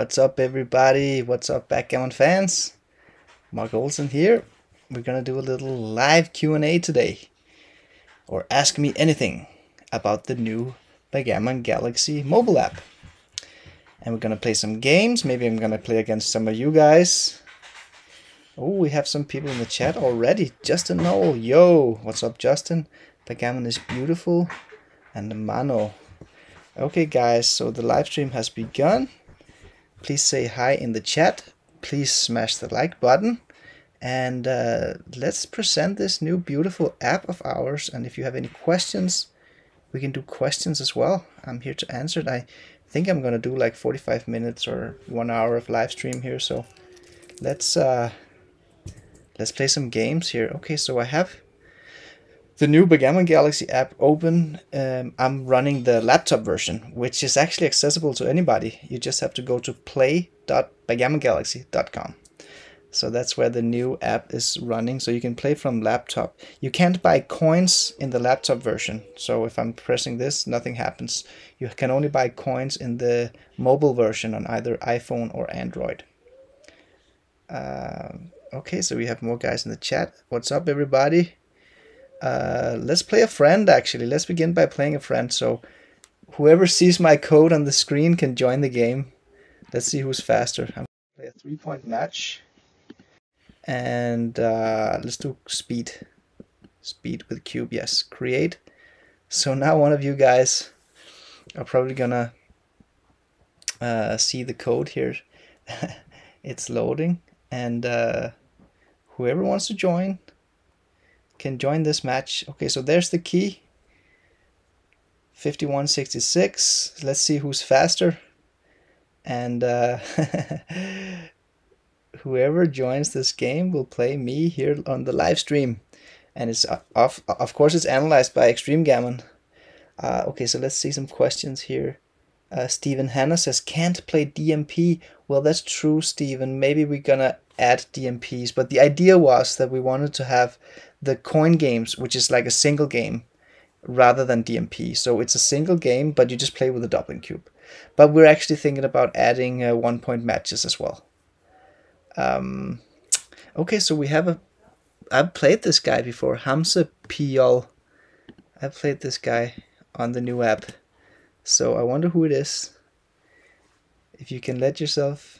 What's up everybody? What's up Backgammon fans? Marc Olsen here. We're gonna do a little live Q&A today, or ask me anything about the new Backgammon Galaxy mobile app. And we're gonna play some games. Maybe I'm gonna play against some of you guys. Oh, we have some people in the chat already. Justin Nowell, yo, what's up Justin? Backgammon is beautiful. And Mano. Okay guys, so the live stream has begun. Please say hi in the chat. Please smash the like button. And let's present this new beautiful app of ours. And if you have any questions, we can do questions as well. I'm here to answer it. I think I'm going to do like 45 minutes or 1 hour of live stream here. So let's play some games here. Okay, so I have the new Backgammon Galaxy app open. I'm running the laptop version, which is actually accessible to anybody. You just have to go to play.backgammongalaxy.com. So that's where the new app is running. So you can play from laptop. You can't buy coins in the laptop version. So if I'm pressing this, nothing happens. You can only buy coins in the mobile version on either iPhone or Android. Okay, so we have more guys in the chat. What's up, everybody? Let's play a friend, actually. Let's begin by playing a friend. So whoever sees my code on the screen can join the game. Let's see who's faster. I'm going to play a three-point match. And let's do speed with cube. Yes, create. So now one of you guys are probably gonna see the code here. It's loading, and whoever wants to join can join this match. Okay, so there's the key. 5166. Let's see who's faster. And whoever joins this game will play me here on the live stream, and it's of course it's analyzed by Extreme Gammon. Okay, so let's see some questions here. Steven Hanna says, can't play DMP. Well, that's true, Steven. Maybe we're gonna add DMPs, but the idea was that we wanted to have the coin games, which is like a single game, rather than DMP. So it's a single game, but you just play with a Dublin cube. But we're actually thinking about adding 1-point matches as well. Okay, so we have I've played this guy before, Hamza Payel. I've played this guy on the new app. So I wonder who it is. If you can let yourself,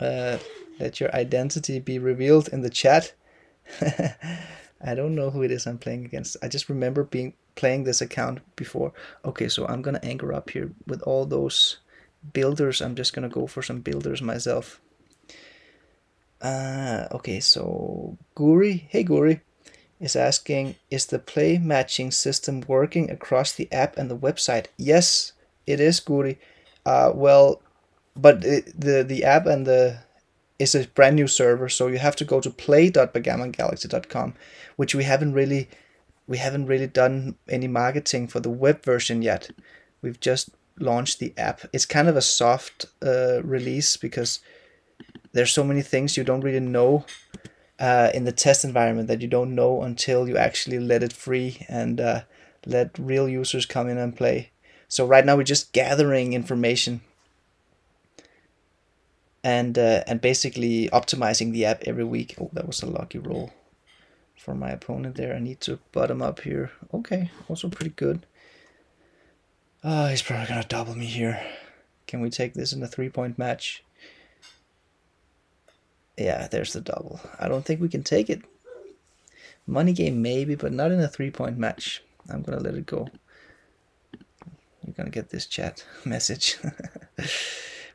let your identity be revealed in the chat. I don't know who it is I'm playing against. I just remember playing this account before. Okay, so I'm going to anchor up here with all those builders. I'm just going to go for some builders myself. Okay, so Guri, hey Guri, is asking, is the play matching system working across the app and the website? Yes, it is, Guri. Well, but the app and the is a brand new server, so you have to go to play.backgammongalaxy.com, which we haven't really done any marketing for the web version yet. We've just launched the app. It's kind of a soft release because there's so many things you don't really know in the test environment that you don't know until you actually let it free and let real users come in and play. So right now we're just gathering information and basically optimizing the app every week. Oh, that was a lucky roll for my opponent there. I need to bottom up here. Okay, also pretty good. He's probably gonna double me here. Can we take this in a 3-point match? Yeah, there's the double. I don't think we can take it. Money game maybe, but not in a 3-point match. I'm gonna let it go. You're gonna get this chat message.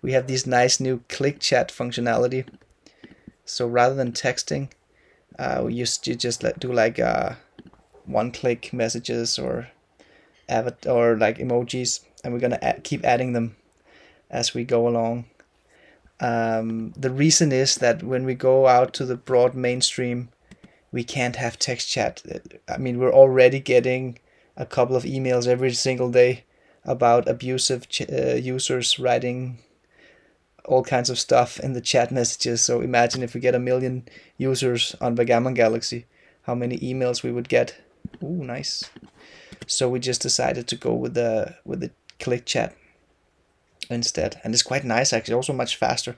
We have these nice new click chat functionality. So rather than texting, we used to just do like one-click messages or avatar or like emojis, and we're gonna keep adding them as we go along. The reason is that when we go out to the broad mainstream, we can't have text chat. I mean, we're already getting a couple of emails every single day about abusive users writing all kinds of stuff in the chat messages. So imagine if we get 1 million users on Backgammon Galaxy, how many emails we would get. Ooh, nice. So we just decided to go with the click chat. instead, and it's quite nice actually, also much faster.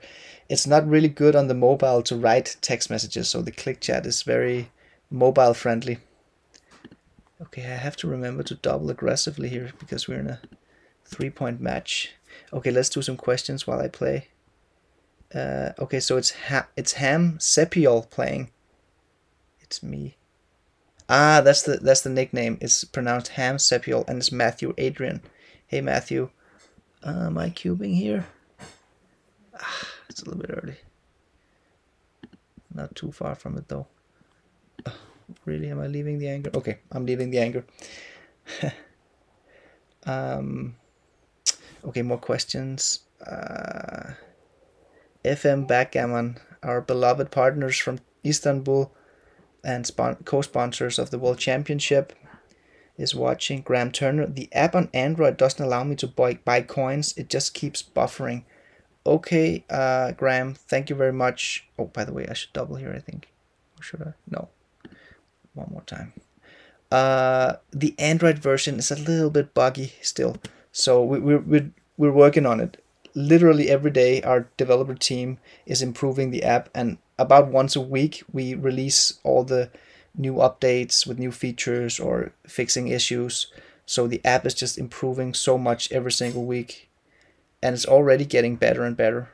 It's not really good on the mobile to write text messages, so the click chat is very mobile friendly. Okay, I have to remember to double aggressively here because we're in a 3-point match. Okay, let's do some questions while I play. Okay, so it's Ham Sepiol playing. It's me. Ah, that's the nickname. It's pronounced Ham Sepiol, and it's Matthew Adrian. Hey Matthew, am I cubing here? Ah, it's a little bit early. Not too far from it though. Oh, really, am I leaving the anger? Okay, I'm leaving the anger. Okay, more questions. FM Backgammon, our beloved partners from Istanbul and co-sponsors of the World Championship, is watching. Graham Turner, the app on Android doesn't allow me to buy coins, it just keeps buffering. Okay, Graham, thank you very much. Oh, by the way, I should double here, I think. Or should I? No. One more time. The Android version is a little bit buggy still, so we're working on it. Literally every day our developer team is improving the app, and about once a week we release all the new updates with new features or fixing issues. So the app is just improving so much every single week, and it's already getting better and better.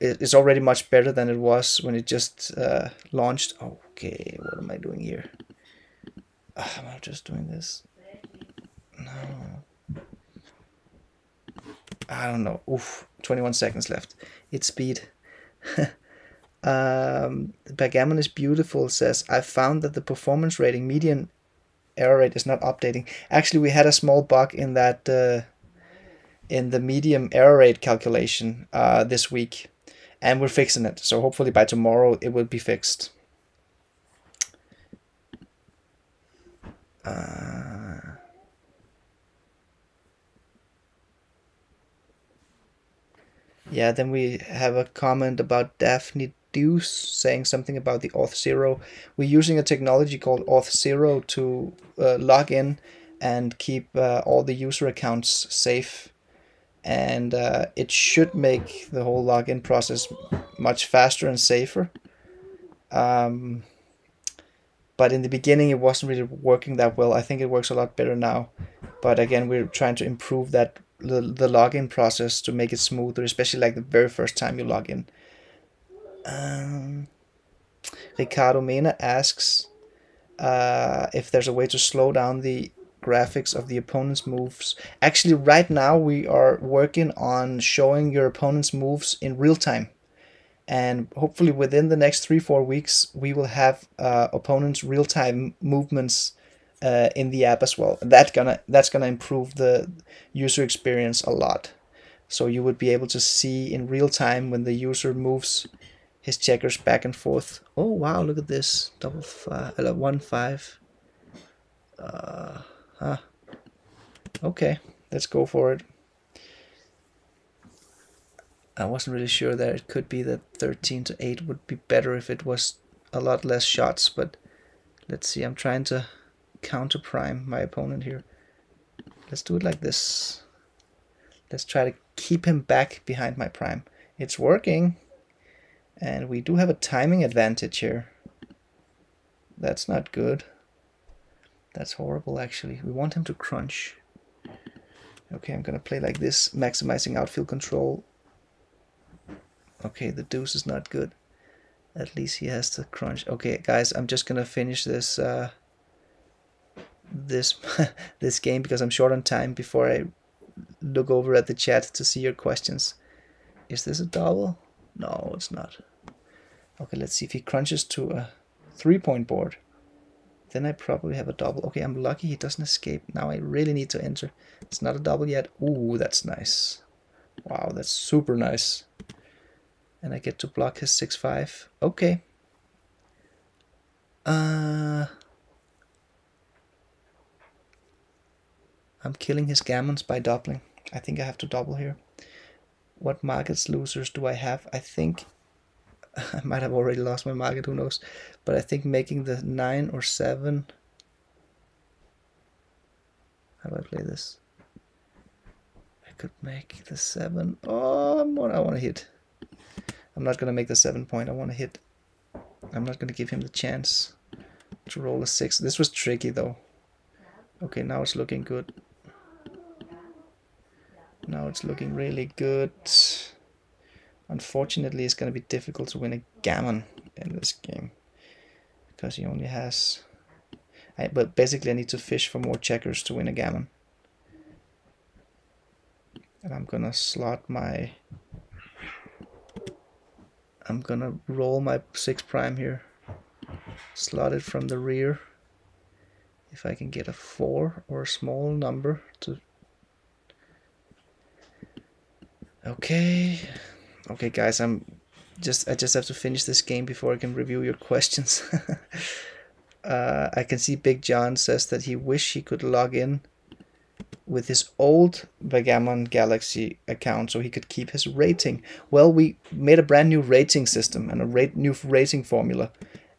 It's already much better than it was when it just launched. Okay, what am I doing here? Am I just doing this? No. I don't know. Oof, 21 seconds left. It's speed. Backgammon is beautiful says, I found that the performance rating median error rate is not updating. Actually, we had a small bug in that in the medium error rate calculation this week, and we're fixing it. So hopefully by tomorrow it will be fixed. Yeah, then we have a comment about Daphne Deuce saying something about the Auth0. We're using a technology called Auth0 to log in and keep all the user accounts safe. And it should make the whole login process much faster and safer. But in the beginning, it wasn't really working that well. I think it works a lot better now. But again, we're trying to improve that the login process to make it smoother, especially like the very first time you log in. Ricardo Mena asks if there's a way to slow down the graphics of the opponent's moves. Actually, right now we are working on showing your opponent's moves in real time, and hopefully within the next 3-4 weeks we will have opponents' real-time movements in the app as well. That's gonna improve the user experience a lot. So you would be able to see in real time when the user moves his checkers back and forth. Oh wow! Look at this double 5, 1 5. Okay, let's go for it. I wasn't really sure that it could be that 13 to 8 would be better if it was a lot less shots, but let's see. I'm trying to counter prime my opponent here. Let's do it like this. Let's try to keep him back behind my prime. It's working, and we do have a timing advantage here. That's not good. That's horrible actually. We want him to crunch. Okay, I'm gonna play like this, maximizing outfield control. Okay, the deuce is not good. At least he has to crunch. Okay guys, I'm just gonna finish this this game because I'm short on time before I look over at the chat to see your questions. Is this a double? No, it's not. Okay, let's see if he crunches to a 3-point board. Then I probably have a double. Okay, I'm lucky he doesn't escape. Now I really need to enter. It's not a double yet. Ooh, that's nice. Wow, that's super nice. And I get to block his 6-5. Okay. I'm killing his gammons by doubling. I think I have to double here. What markets losers do I have? I think I might have already lost my market, who knows, but I think making the 9 or 7. How do I play this? could make the 7. Oh, I want to hit. I'm not going to make the 7 point. I want to hit. I'm not going to give him the chance to roll a 6. This was tricky though. Okay, now it's looking good. Now it's looking really good. Unfortunately, it's going to be difficult to win a gammon in this game because he only has... but basically I need to fish for more checkers to win a gammon. And I'm going to slot my... I'm going to roll my 6 prime here. Slot it from the rear. If I can get a 4 or a small number to... Okay. Okay guys, I just have to finish this game before I can review your questions. I can see Big John says that he wish he could log in with his old Backgammon Galaxy account so he could keep his rating. Well, we made a brand new rating system and a new rating formula,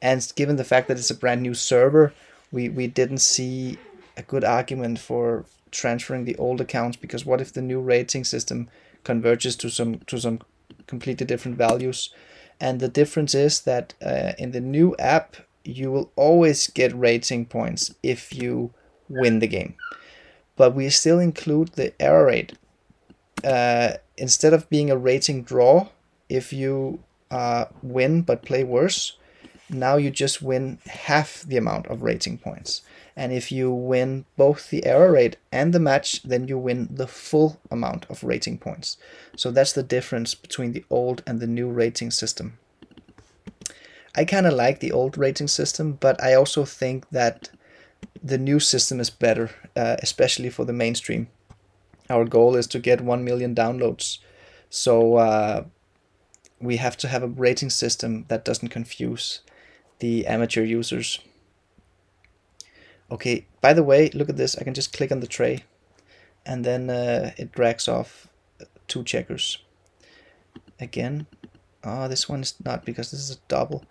and given the fact that it's a brand new server, we didn't see a good argument for transferring the old accounts, because what if the new rating system converges to some completely different values? And the difference is that in the new app you will always get rating points if you win the game, but we still include the error rate. Instead of being a rating draw, if you win but play worse, now you just win half the amount of rating points. And if you win both the error rate and the match, then you win the full amount of rating points. So that's the difference between the old and the new rating system. I kind of like the old rating system, but I also think that the new system is better, especially for the mainstream. Our goal is to get 1 million downloads. So we have to have a rating system that doesn't confuse the amateur users. Okay, by the way, look at this. I can just click on the tray and then it drags off 2 checkers. Again, oh, this one is not, because this is a double.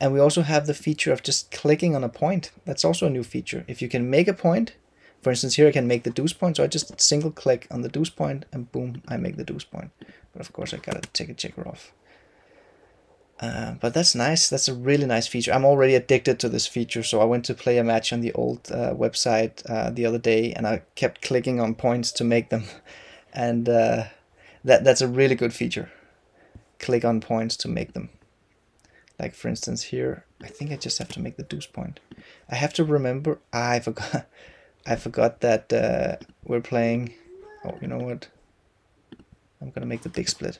And we also have the feature of just clicking on a point. That's also a new feature. If you can make a point, for instance, here I can make the deuce point. So I just single click on the deuce point and boom, I make the deuce point. But of course I gotta take a checker off. But that's nice. That's a really nice feature. I'm already addicted to this feature. So I went to play a match on the old website the other day, and I kept clicking on points to make them. And that's a really good feature. Click on points to make them. Like for instance here, I think I just have to make the deuce point. I have to remember. I forgot. I forgot that we're playing. Oh, you know what? I'm gonna make the big split.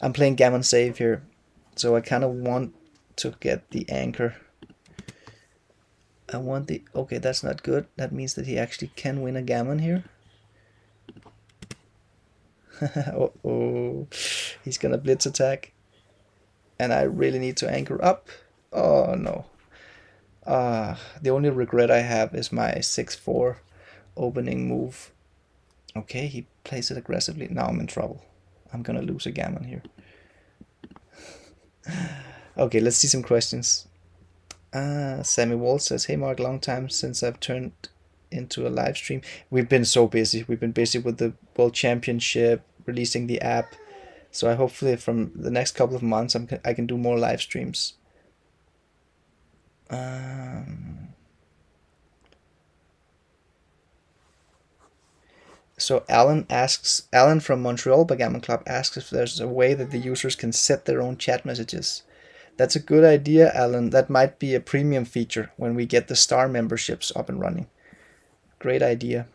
I'm playing gammon save here. So I kind of want to get the anchor. I want the... Okay, that's not good. That means that he actually can win a gammon here. Uh-oh. He's going to blitz attack. And I really need to anchor up. Oh, no. The only regret I have is my 6-4 opening move. Okay, he plays it aggressively. Now I'm in trouble. I'm going to lose a gammon here. Okay, let's see some questions. Sammy Waltz says, hey Mark, long time since I've turned into a live stream. We've been so busy. We've been busy with the World Championship, releasing the app. So I hopefully from the next couple of months I can do more live streams. So Alan asks, Alan from Montreal Backgammon Club asks if there's a way that the users can set their own chat messages. That's a good idea, Alan. That might be a premium feature when we get the star memberships up and running. Great idea.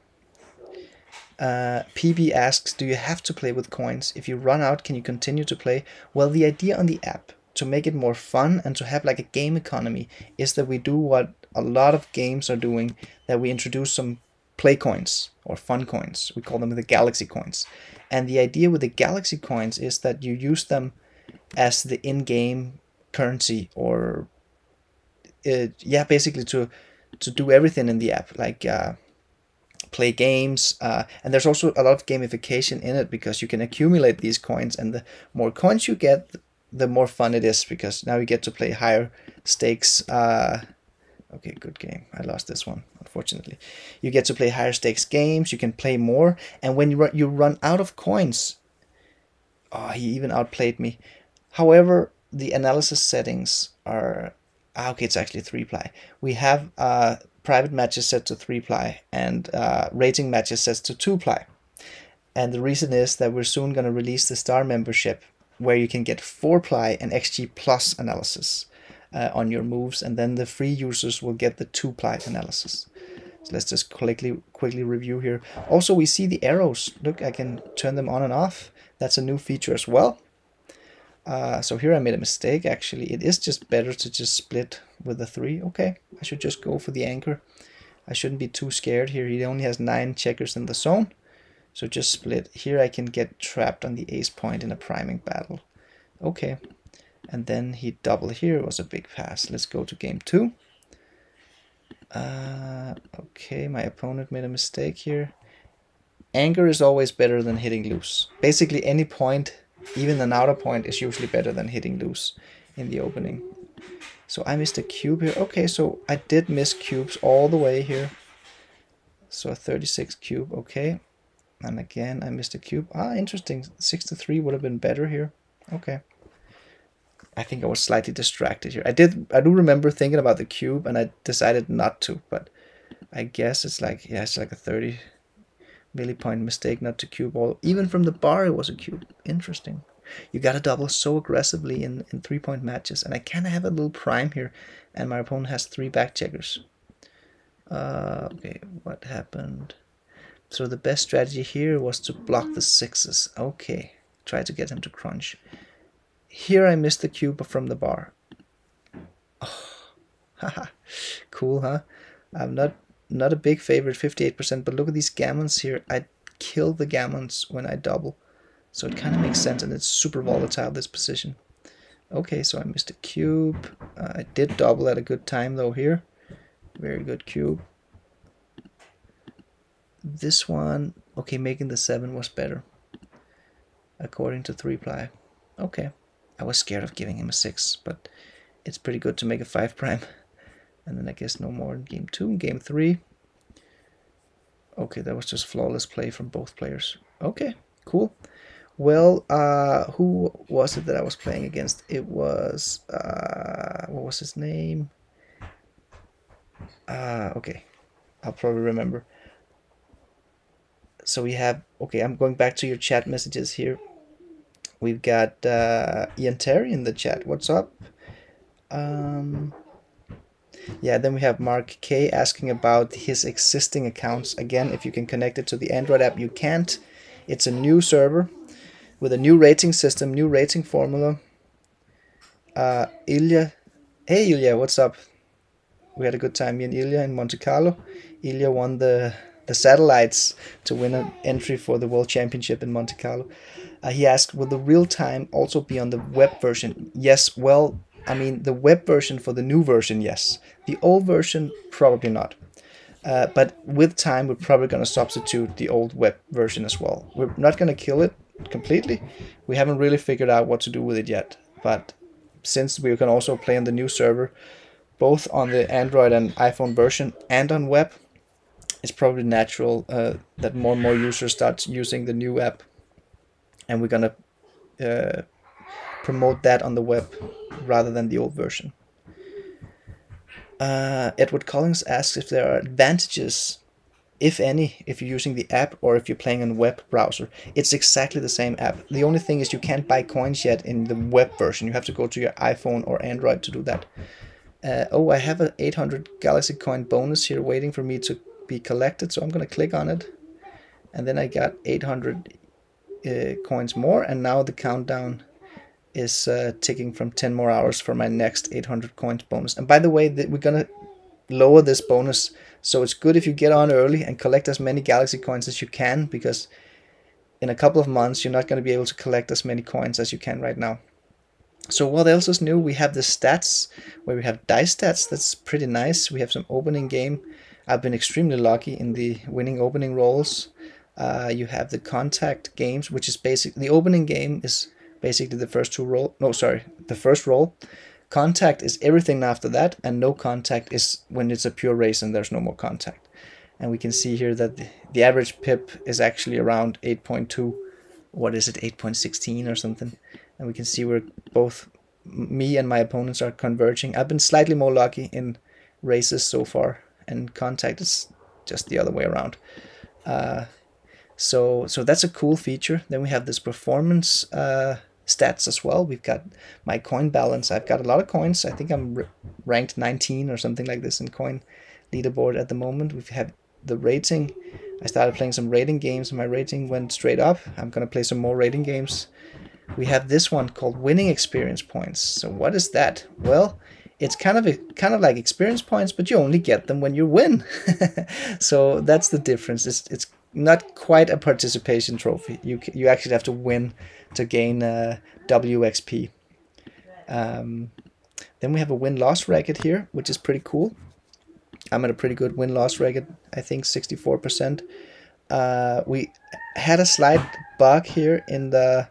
PB asks, do you have to play with coins? If you run out, can you continue to play? Well, the idea on the app to make it more fun and to have like a game economy is that we do what a lot of games are doing, that we introduce some play coins or fun coins. We call them the galaxy coins. And the idea with the galaxy coins is that you use them as the in-game currency, or yeah, basically to do everything in the app, like play games. And there's also a lot of gamification in it because you can accumulate these coins, and the more coins you get, the more fun it is, because now you get to play higher stakes Okay, good game. I lost this one, unfortunately. You get to play higher stakes games. You can play more. And when you run out of coins... Oh, he even outplayed me. However, the analysis settings are... Ah, okay, it's actually 3-ply. We have private matches set to 3-ply and rating matches set to 2-ply. And the reason is that we're soon going to release the star membership where you can get 4-ply and XG plus analysis on your moves, and then the free users will get the 2-ply analysis. So let's just quickly review here. Also, we see the arrows. Look, I can turn them on and off. That's a new feature as well. So here I made a mistake, actually. It is just better to just split with the 3. Okay, I should just go for the anchor. I shouldn't be too scared here. He only has 9 checkers in the zone. So just split. Here I can get trapped on the ace point in a priming battle. Okay. And then he doubled here. It was a big pass. Let's go to game 2. Okay, my opponent made a mistake here. Anchor is always better than hitting loose. Basically any point... Even an outer point is usually better than hitting loose in the opening. So I missed a cube here. Okay, so I did miss cubes all the way here. So a 36 cube, okay. And again, I missed a cube. Ah, interesting. 63 would have been better here. Okay. I think I was slightly distracted here. I do remember thinking about the cube, and I decided not to. But I guess it's like, yeah, it's like a 30... millipoint mistake not to cube all. Even from the bar it was a cube. Interesting. You gotta double so aggressively in 3-point matches, and I kinda have a little prime here, and my opponent has 3 back checkers. Okay, what happened? So the best strategy here was to block the 6s. Okay, try to get him to crunch. Here I missed the cube from the bar. Oh, haha, cool, huh? I'm not a big favorite, 58%, but look at these gammons here. I kill the gammons when I double, so it kind of makes sense, and it's super volatile, this position. Okay, so I missed a cube. I did double at a good time though here. Very good cube. This one, okay, making the 7 was better according to 3-ply. Okay, I was scared of giving him a 6, but it's pretty good to make a 5 prime. And then I guess no more in game 2. In game 3. Okay, that was just flawless play from both players. Okay, cool. Well, who was it that I was playing against? It was, what was his name? Okay, I'll probably remember. So we have, okay, I'm going back to your chat messages here. We've got Ian Terry in the chat. What's up? Yeah, then we have Mark K asking about his existing accounts. Again, if you can connect it to the Android app, you can't. It's a new server with a new rating system, new rating formula. Ilya. Hey, Ilya, what's up? We had a good time, me and Ilya in Monte Carlo. Ilya won the satellites to win an entry for the World Championship in Monte Carlo. He asked, will the real time also be on the web version? Yes, well... I mean, the web version for the new version, yes. The old version, probably not. But with time, we're probably going to substitute the old web version as well. We're not going to kill it completely. We haven't really figured out what to do with it yet. But since we can also play on the new server, both on the Android and iPhone version and on web, it's probably natural that more and more users start using the new app. And we're going to promote that on the web rather than the old version. Edward Collins asks if there are advantages, if any, if you're using the app or if you're playing on web browser. It's exactly the same app. The only thing is you can't buy coins yet in the web version. You have to go to your iPhone or Android to do that. Oh, I have an 800 Galaxy coin bonus here waiting for me to be collected, so I'm going to click on it. And then I got 800 coins more, and now the countdown is ticking from 10 more hours for my next 800 coins bonus. And by the way, we're gonna lower this bonus, so it's good if you get on early and collect as many Galaxy coins as you can, because in a couple of months you're not going to be able to collect as many coins as you can right now. So what else is new? We have the stats, where we have dice stats. That's pretty nice. We have some opening game. I've been extremely lucky in the winning opening rolls. You have the contact games, which is basically the opening game is basically the first roll. Contact is everything after that, and no contact is when it's a pure race and there's no more contact. And we can see here that the average pip is actually around 8.2, what is it, 8.16 or something. And we can see where both me and my opponents are converging. I've been slightly more lucky in races so far, and contact is just the other way around. So that's a cool feature. Then we have this performance stats as well. We've got my coin balance. I've got a lot of coins. I think I'm ranked 19 or something like this in coin leaderboard at the moment. We have the rating. I started playing some rating games and my rating went straight up. I'm gonna play some more rating games. We have this one called winning experience points. So what is that? Well, it's kind of like experience points, but you only get them when you win. So that's the difference. It's not quite a participation trophy. You actually have to win to gain WXP. Then we have a win-loss record here, which is pretty cool. I'm at a pretty good win-loss record, I think 64%. We had a slight bug here in the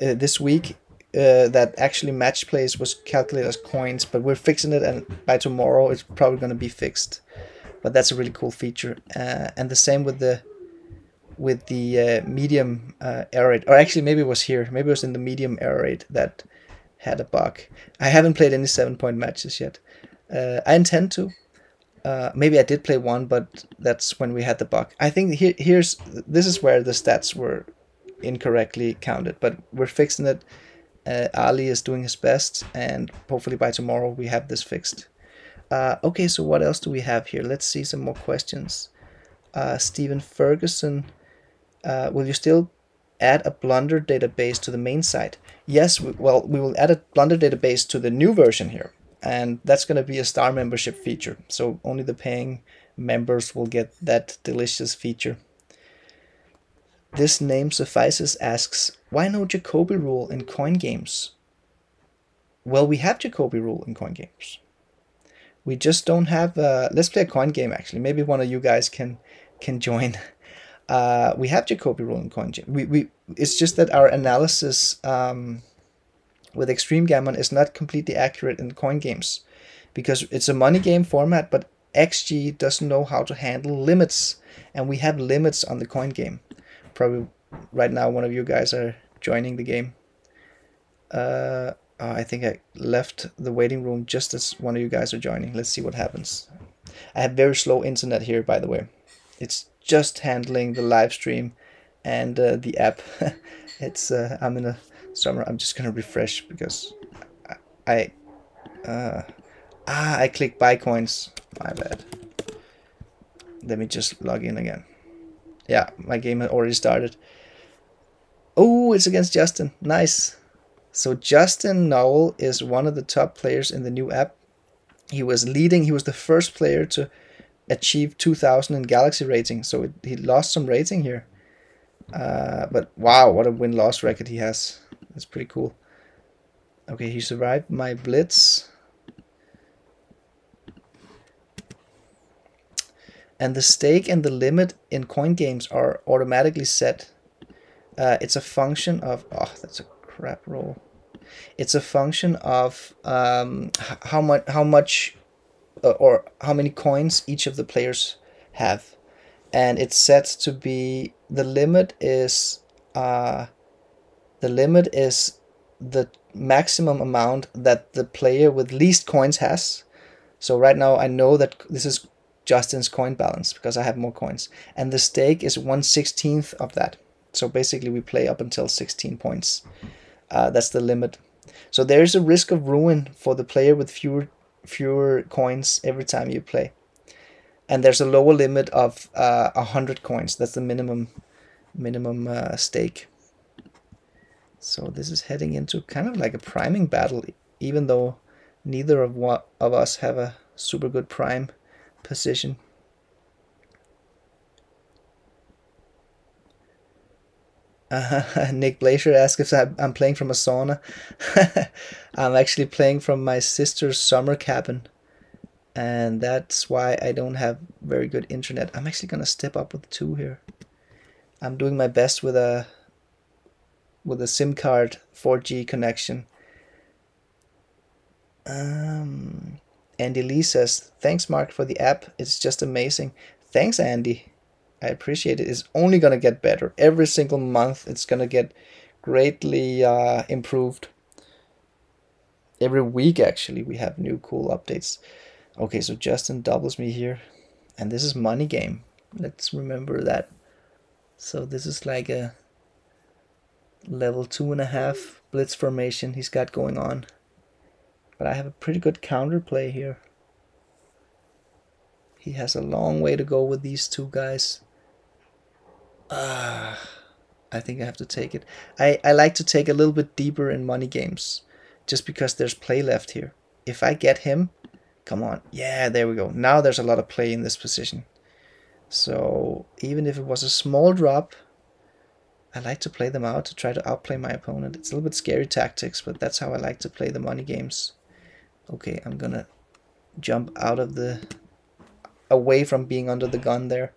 this week that actually match plays was calculated as coins, but we're fixing it, and by tomorrow it's probably going to be fixed. But that's a really cool feature, and the same with the medium error rate, or actually maybe it was here, maybe it was in the medium error rate that had a bug. I haven't played any 7-point matches yet. I intend to. Maybe I did play one, but that's when we had the bug. I think this is where the stats were incorrectly counted, but we're fixing it. Ali is doing his best, and hopefully by tomorrow we have this fixed. Okay, so what else do we have here? Let's see some more questions. Stephen Ferguson, will you still add a blunder database to the main site? Yes, well, we will add a blunder database to the new version here, and that's going to be a star membership feature. So only the paying members will get that delicious feature. This name suffices asks, why no Jacoby rule in coin games? Well, we have Jacoby rule in coin games. We just don't have, let's play a coin game actually. Maybe one of you guys can join. We have Jacoby rule in coin game. It's just that our analysis with Extreme Gammon is not completely accurate in coin games, because it's a money game format, but XG doesn't know how to handle limits, and we have limits on the coin game. Probably right now one of you guys are joining the game. I think I left the waiting room just as one of you guys are joining. Let's see what happens. I have very slow internet here, by the way. It's just handling the live stream and the app. I'm in a summer. I'm just gonna refresh because I clicked buy coins. My bad. Let me just log in again. Yeah, my game had already started. Oh, it's against Justin. Nice. So Justin Nowell is one of the top players in the new app. He was leading. He was the first player to achieve 2000 in Galaxy rating. So he lost some rating here. But wow, what a win-loss record he has. That's pretty cool. Okay, he survived my blitz. And the stake and the limit in coin games are automatically set. It's a function of... Oh, that's a crap roll. It's a function of how many coins each of the players have, and it's set to be the limit is the maximum amount that the player with least coins has. So right now I know that this is Justin's coin balance because I have more coins, and the stake is 1/16 of that. So basically we play up until 16 points. That's the limit. So there's a risk of ruin for the player with fewer coins every time you play. And there's a lower limit of 100 coins. That's the minimum stake. So this is heading into kind of like a priming battle, even though neither of us have a super good prime position. Nick Blazer asks if I'm playing from a sauna. I'm actually playing from my sister's summer cabin, and that's why I don't have very good internet. I'm actually gonna step up with 2 here. I'm doing my best with a SIM card 4G connection Andy Lee says, thanks Mark for the app, it's just amazing. Thanks Andy, I appreciate it. It's only gonna get better every single month. It's gonna get greatly improved every week. Actually, we have new cool updates. Okay, so Justin doubles me here, and this is money game, let's remember that. So this is like a level 2.5 blitz formation he's got going on, but I have a pretty good counter play here. He has a long way to go with these two guys. I think I have to take it. I like to take a little bit deeper in money games just because there's play left here. If I get him, come on. Yeah, there we go. Now there's a lot of play in this position. So even if it was a small drop, I like to play them out to try to outplay my opponent. It's a little bit scary tactics, but that's how I like to play the money games. Okay, I'm gonna jump out of the... away from being under the gun there.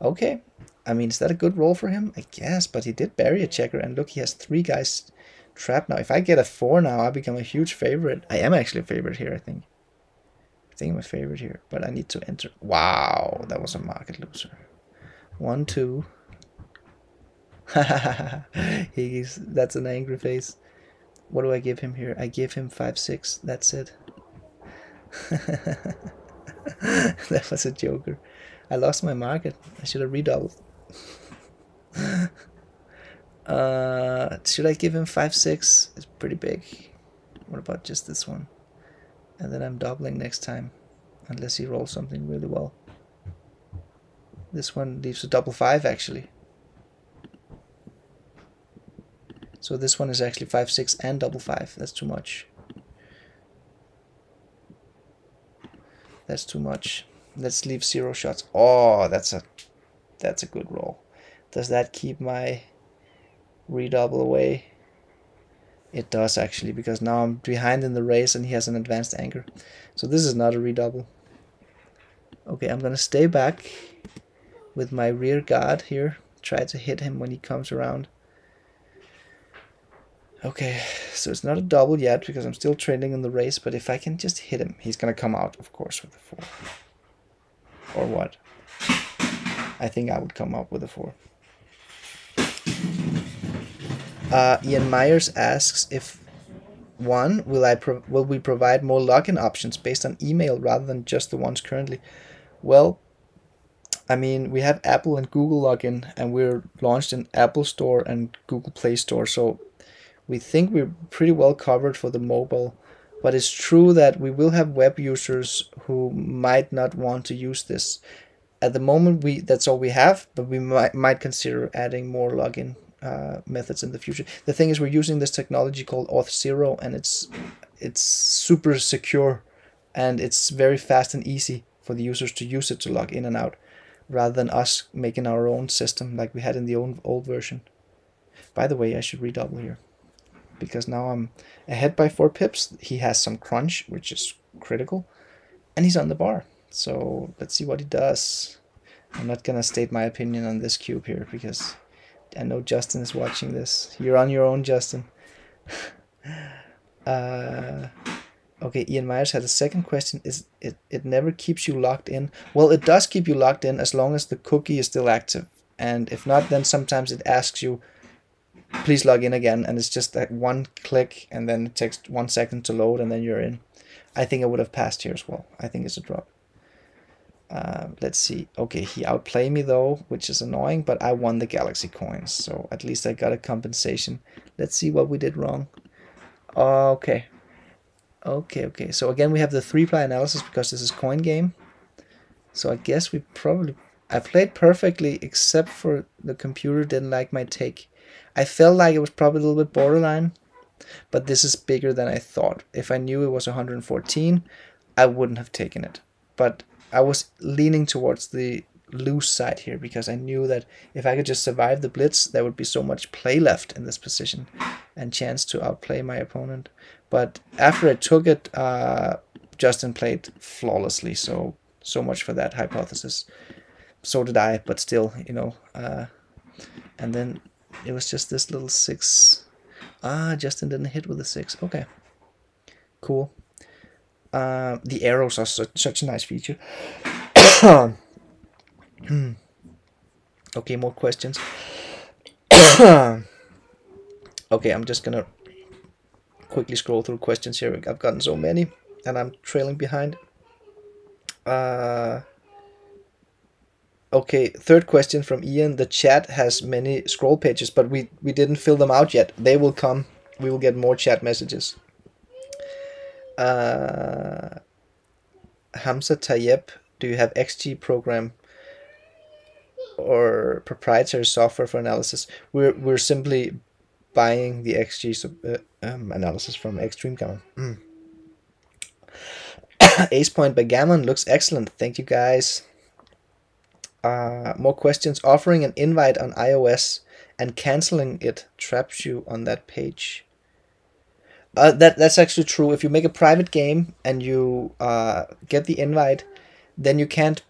Okay, I mean, is that a good roll for him? I guess, but he did bury a checker, and look, he has three guys trapped now. If I get a four now, I become a huge favorite. I am actually a favorite here, I think. I think I'm a favorite here, but I need to enter. Wow, that was a market loser. 1, 2. He's, that's an angry face. What do I give him here? I give him 5, 6, that's it. That was a joker. I lost my market. I should have redoubled. Should I give him 5, 6? It's pretty big. What about just this one? And then I'm doubling next time, unless he rolls something really well. This one leaves a double 5 actually. So this one is actually 5, 6 and double 5. That's too much. That's too much. Let's leave 0 shots. Oh, that's a good roll. Does that keep my redouble away? It does actually, because now I'm behind in the race and he has an advanced anchor. So this is not a redouble. Okay, I'm gonna stay back with my rear guard here. Try to hit him when he comes around. Okay, so it's not a double yet because I'm still trailing in the race, but if I can just hit him, he's gonna come out, of course, with a 4. Or what? I think I would come up with a 4. Ian Myers asks if 1. Will we provide more login options based on email rather than just the ones currently? Well, I mean, we have Apple and Google login, and we're launched in Apple Store and Google Play Store, so we think we're pretty well covered for the mobile, but it's true that we will have web users who might not want to use this. At the moment, that's all we have, but we might consider adding more login methods in the future. The thing is, we're using this technology called Auth0, and it's super secure, and it's very fast and easy for the users to use it to log in and out, rather than us making our own system like we had in the old version. By the way, I should redouble here, because now I'm ahead by 4 pips. He has some crunch, which is critical, and he's on the bar. So let's see what he does. I'm not gonna state my opinion on this cube here, because I know Justin is watching this. You're on your own, Justin. Okay, Ian Myers had a second question. Is it never keeps you locked in? Well, it does keep you locked in as long as the cookie is still active. And if not, then sometimes it asks you, please log in again, and it's just like one click, and then it takes 1 second to load, and then you're in. I think I would have passed here as well. I think it's a drop. Let's see. Okay, he outplayed me though, which is annoying, but I won the Galaxy coins, so at least I got a compensation. Let's see what we did wrong. Okay. Okay. So again, we have the 3-ply analysis because this is coin game. So I guess we probably... I played perfectly, except for the computer didn't like my take. I felt like it was probably a little bit borderline, but this is bigger than I thought. If I knew it was 114, I wouldn't have taken it. But I was leaning towards the loose side here, because I knew that if I could just survive the blitz, there would be so much play left in this position and chance to outplay my opponent. But after I took it, Justin played flawlessly, so much for that hypothesis. So did I, but still, you know. And then... it was just this little 6. Justin didn't hit with a 6. Okay, cool. The arrows are such a nice feature. Okay, more questions. Okay, I'm just gonna quickly scroll through questions here. I've gotten so many and I'm trailing behind. Okay, third question from Ian. The chat has many scroll pages, but we didn't fill them out yet. They will come. We will get more chat messages. Hamza Tayeb, do you have XG program or proprietary software for analysis? We're simply buying the XG analysis from Extreme Gammon. Ace Point Backgammon looks excellent. Thank you guys. More questions. Offering an invite on iOS and canceling it traps you on that page. That's actually true. If you make a private game and you get the invite, then you can't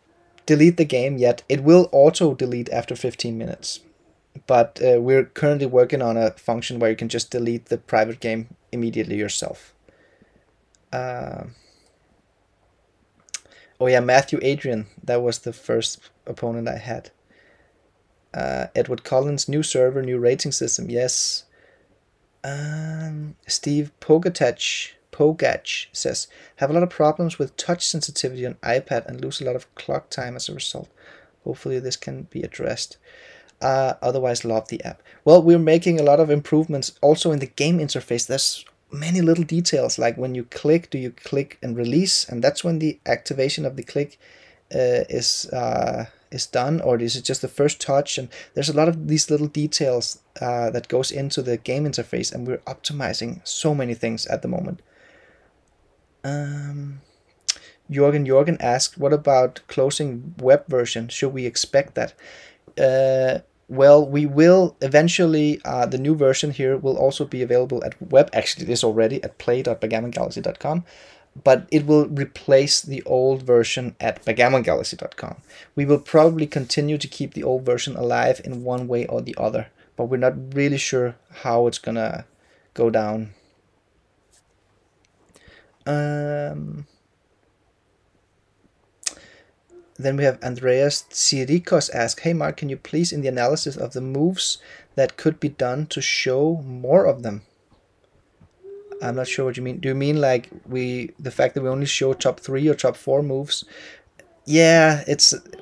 delete the game yet. It will auto delete after 15 minutes. But we're currently working on a function where you can just delete the private game immediately yourself. Oh yeah, Matthew Adrian. That was the first opponent I had. Edward Collins, new server, new rating system. Yes. Steve Pogach says, have a lot of problems with touch sensitivity on iPad and lose a lot of clock time as a result. Hopefully this can be addressed. Otherwise, love the app. Well, we're making a lot of improvements also in the game interface. There's many little details, like when you click, do you click and release? And that's when the activation of the click is done, or is it just the first touch? And there's a lot of these little details that goes into the game interface, and we're optimizing so many things at the moment. Jorgen asked, what about closing web version? Should we expect that? Well, we will eventually, the new version here will also be available at web. Actually, it is already at play.backgammongalaxy.com. But it will replace the old version at backgammongalaxy.com. We will probably continue to keep the old version alive in one way or the other, but we're not really sure how it's gonna go down. Then we have Andreas Tsirikos ask, hey Mark, can you please in the analysis of the moves that could be done to show more of them? I'm not sure what you mean. Do you mean like the fact that we only show top 3 or top 4 moves? Yeah,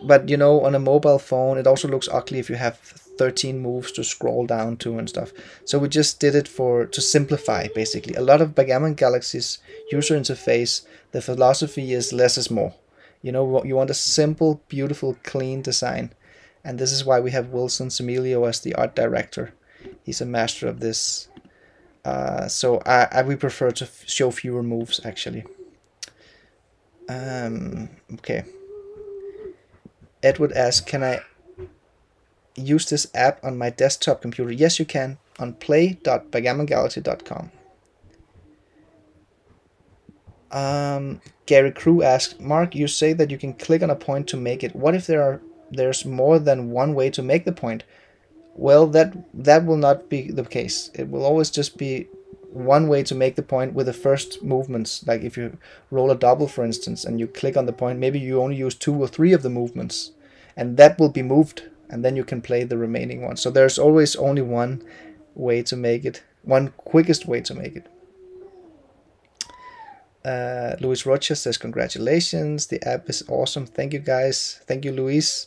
but you know, on a mobile phone, it also looks ugly if you have 13 moves to scroll down to and stuff. So we just did it to simplify, basically. A lot of Backgammon Galaxy's user interface, the philosophy is less is more. You know, you want a simple, beautiful, clean design. And this is why we have Wilson Semelio as the art director. He's a master of this. So we prefer to show fewer moves, actually. Okay. Edward asks, can I use this app on my desktop computer? Yes, you can, on play.backgammongalaxy.com. Gary Crew asks, Mark, you say that you can click on a point to make it. What if there's more than one way to make the point? Well, that will not be the case. It will always just be one way to make the point with the first movements. Like if you roll a double, for instance, and you click on the point, maybe you only use 2 or 3 of the movements, and that will be moved, and then you can play the remaining ones. So there's always only one way to make it, one quickest way to make it. Luis Rocha says, congratulations, the app is awesome. Thank you guys. Thank you, Luis.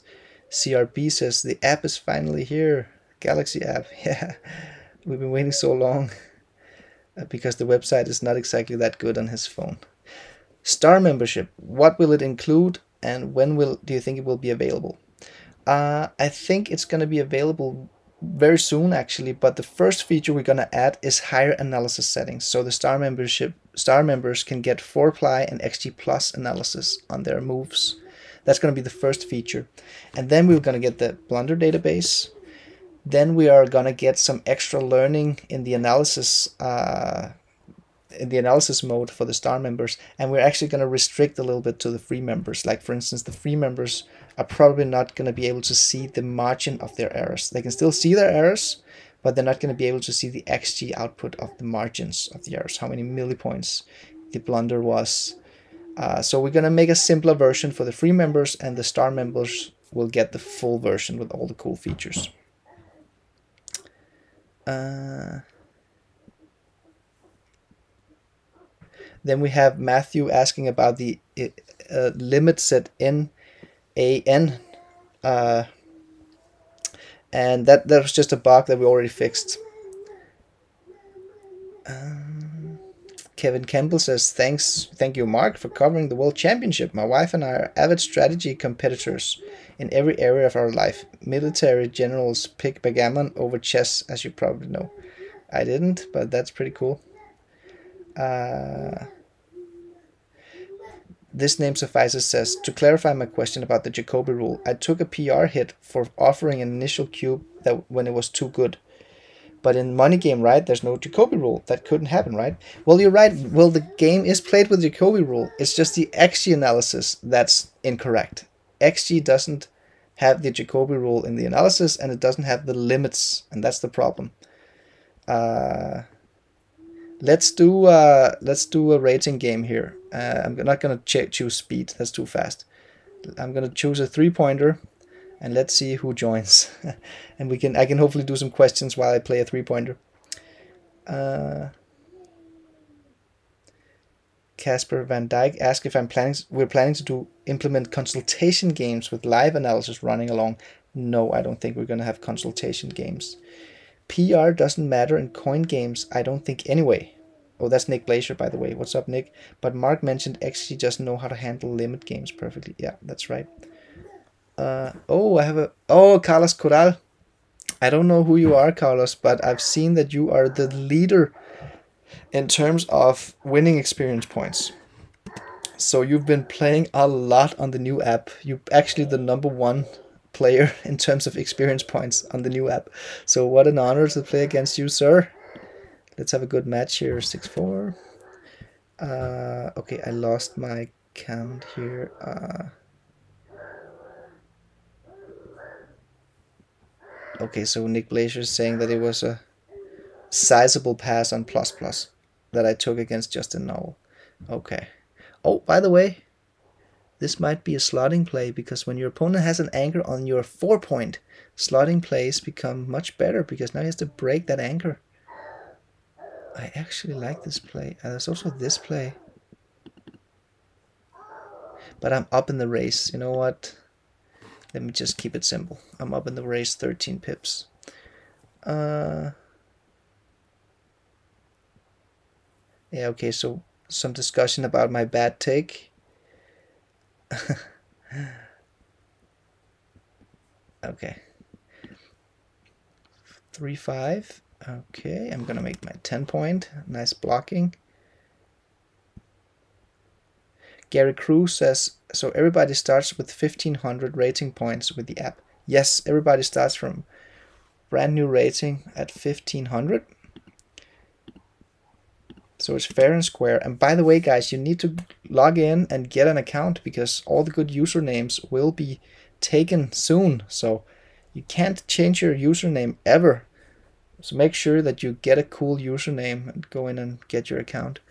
CRB says, the app is finally here. Galaxy app, yeah, we've been waiting so long because the website is not exactly that good on his phone. Star membership, what will it include and when do you think it will be available? I think it's going to be available very soon, actually, but the first feature we're going to add is higher analysis settings, so the star members can get 4ply and XG plus analysis on their moves. That's going to be the first feature, and then we're going to get the blunder database. Then we are gonna get some extra learning in the analysis mode for the star members, and we're actually gonna restrict a little bit to the free members. Like for instance, the free members are probably not gonna be able to see the margin of their errors. They can still see their errors, but they're not gonna be able to see the XG output of the margins of the errors, how many millipoints the blunder was, So we're going to make a simpler version for the free members, and the star members will get the full version with all the cool features. Then we have Matthew asking about the limit set NAN. And that was just a bug that we already fixed. Kevin Campbell says, thank you, Mark, for covering the World Championship. My wife and I are avid strategy competitors in every area of our life. Military generals pick backgammon over chess, as you probably know. I didn't, but that's pretty cool. This name suffices says, to clarify my question about the Jacoby rule, I took a PR hit for offering an initial cube that when it was too good. But in money game, right, there's no Jacoby rule. That couldn't happen, right? Well, you're right. Well, the game is played with Jacoby rule. It's just the XG analysis that's incorrect. XG doesn't have the Jacoby rule in the analysis, and it doesn't have the limits, and that's the problem. Let's do a rating game here. I'm not gonna choose speed. That's too fast. I'm gonna choose a 3-pointer. And let's see who joins, and I can hopefully do some questions while I play a 3-pointer. Casper Van Dyke asked if we're planning to implement consultation games with live analysis running along. No, I don't think we're gonna have consultation games. PR doesn't matter in coin games, I don't think anyway. Oh, that's Nick Blazer, by the way. What's up, Nick? But Mark mentioned XG doesn't know how to handle limit games perfectly. Yeah, that's right. Carlos Corral. I don't know who you are, Carlos, but I've seen that you are the leader in terms of winning experience points. So you've been playing a lot on the new app. You're actually the #1 player in terms of experience points on the new app. So what an honor to play against you, sir. Let's have a good match here. 6-4. Okay, I lost my count here. Okay, so Nick Blazer is saying that it was a sizable pass on ++ that I took against Justin Nowell. Okay. Oh, by the way, this might be a slotting play, because when your opponent has an anchor on your 4-point, slotting plays become much better, because now he has to break that anchor. I actually like this play. And there's also this play. But I'm up in the race. You know what? Let me just keep it simple. I'm up in the race 13 pips. Yeah, okay, so some discussion about my bad take. Okay. 3-5. Okay, I'm gonna make my 10-point. Nice blocking. Gary Crew says, so everybody starts with 1,500 rating points with the app. Yes, everybody starts from brand new rating at 1,500. So it's fair and square. And by the way, guys, you need to log in and get an account, because all the good usernames will be taken soon. So you can't change your username ever. So make sure that you get a cool username and go in and get your account.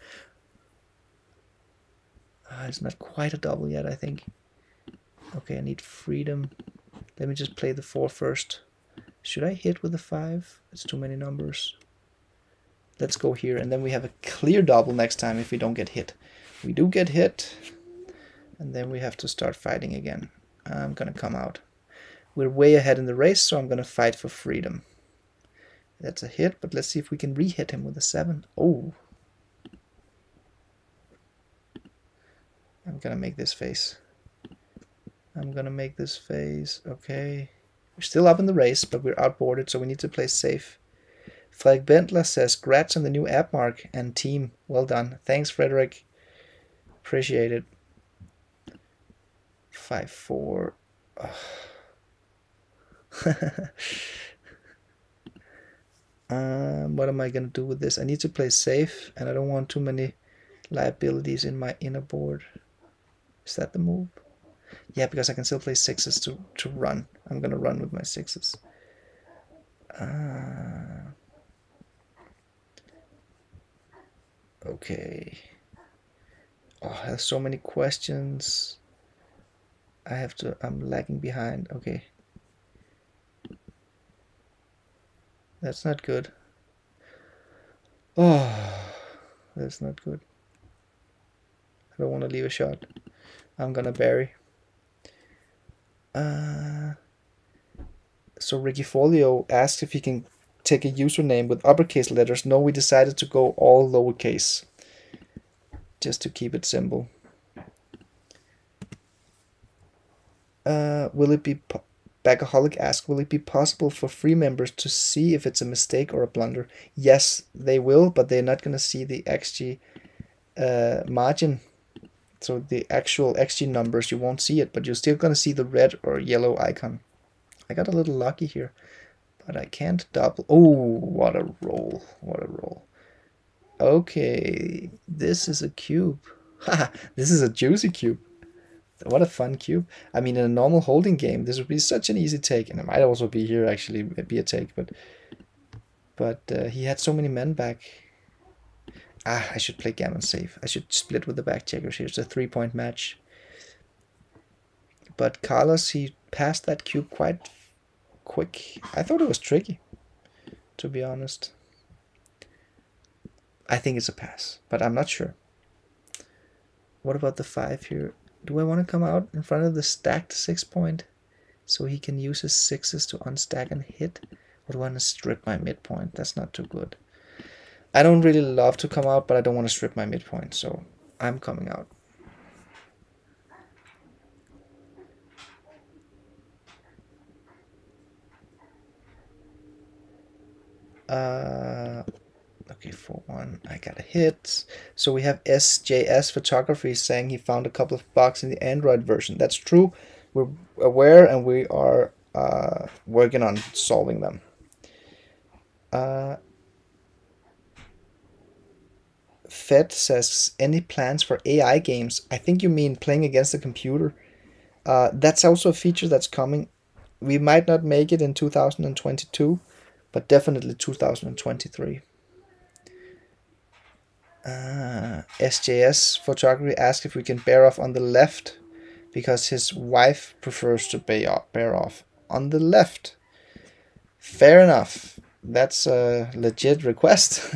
It's not quite a double yet, I think. Okay, I need freedom. Let me just play the 4 first. Should I hit with the 5? It's too many numbers. Let's go here, and then we have a clear double next time if we don't get hit. We do get hit, and then we have to start fighting again. I'm gonna come out. We're way ahead in the race, so I'm gonna fight for freedom. That's a hit, but let's see if we can re-hit him with a 7. Oh. I'm gonna make this face. I'm gonna make this face. Okay. We're still up in the race, but we're outboarded, so we need to play safe. Fredrik Bentler says, grats on the new app, Mark and team. Well done. Thanks, Frederick. Appreciate it. 5-4. What am I gonna do with this? I need to play safe, and I don't want too many liabilities in my inner board. Is that the move? Yeah, because I can still play 6s to run. I'm gonna run with my 6s. Okay. Oh, there's so many questions. I have to, I'm lagging behind. Okay. That's not good. Oh, that's not good. I don't want to leave a shot. I'm gonna bury. So Ricky Folio asked if he can take a username with uppercase letters. No, we decided to go all lowercase, just to keep it simple. Will it be? Backaholic asked, will it be possible for free members to see if it's a mistake or a blunder? Yes, they will, but they're not going to see the XG margin. So the actual XG numbers, you won't see it, but you're still going to see the red or yellow icon. I got a little lucky here, but I can't double. Oh, what a roll. What a roll. Okay, this is a cube. This is a juicy cube. What a fun cube. I mean, in a normal holding game, this would be such an easy take, and it might also be here, actually, be a take, but he had so many men back. Ah, I should play Gammon safe. I should split with the back checkers here. It's a three-point match. But Carlos, he passed that cube quite quick. I thought it was tricky, to be honest. I think it's a pass, but I'm not sure. What about the five here? Do I want to come out in front of the stacked 6-point so he can use his sixes to unstack and hit? Or do I want to strip my midpoint? That's not too good. I don't really love to come out, but I don't want to strip my midpoint, so I'm coming out. Okay, 4-1, I got a hit. So we have SJS Photography saying he found a couple of bugs in the Android version. That's true. We're aware and we are working on solving them. Fed says, any plans for AI games? I think you mean playing against the computer. That's also a feature that's coming. We might not make it in 2022, but definitely 2023. SJS Photography asked if we can bear off on the left because his wife prefers to bear off on the left. Fair enough. That's a legit request.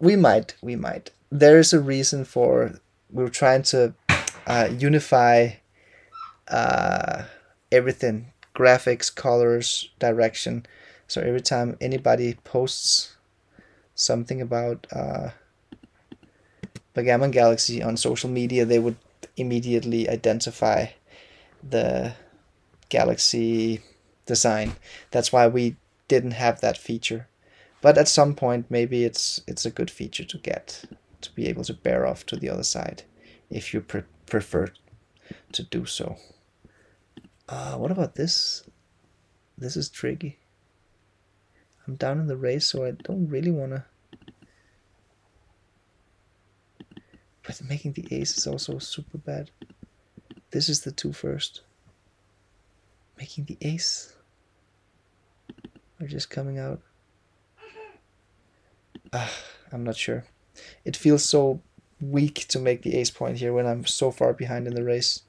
We might. There is a reason for we're trying to unify everything. Graphics, colors, direction. So every time anybody posts something about Backgammon Galaxy on social media, they would immediately identify the Galaxy design. That's why we didn't have that feature. But at some point, maybe it's a good feature to get, to be able to bear off to the other side, if you prefer to do so. What about this? This is tricky. I'm down in the race, so I don't really want to. But making the ace is also super bad. This is the 2 first. Making the ace. Or just coming out. I'm not sure. It feels so weak to make the ace point here when I'm so far behind in the race.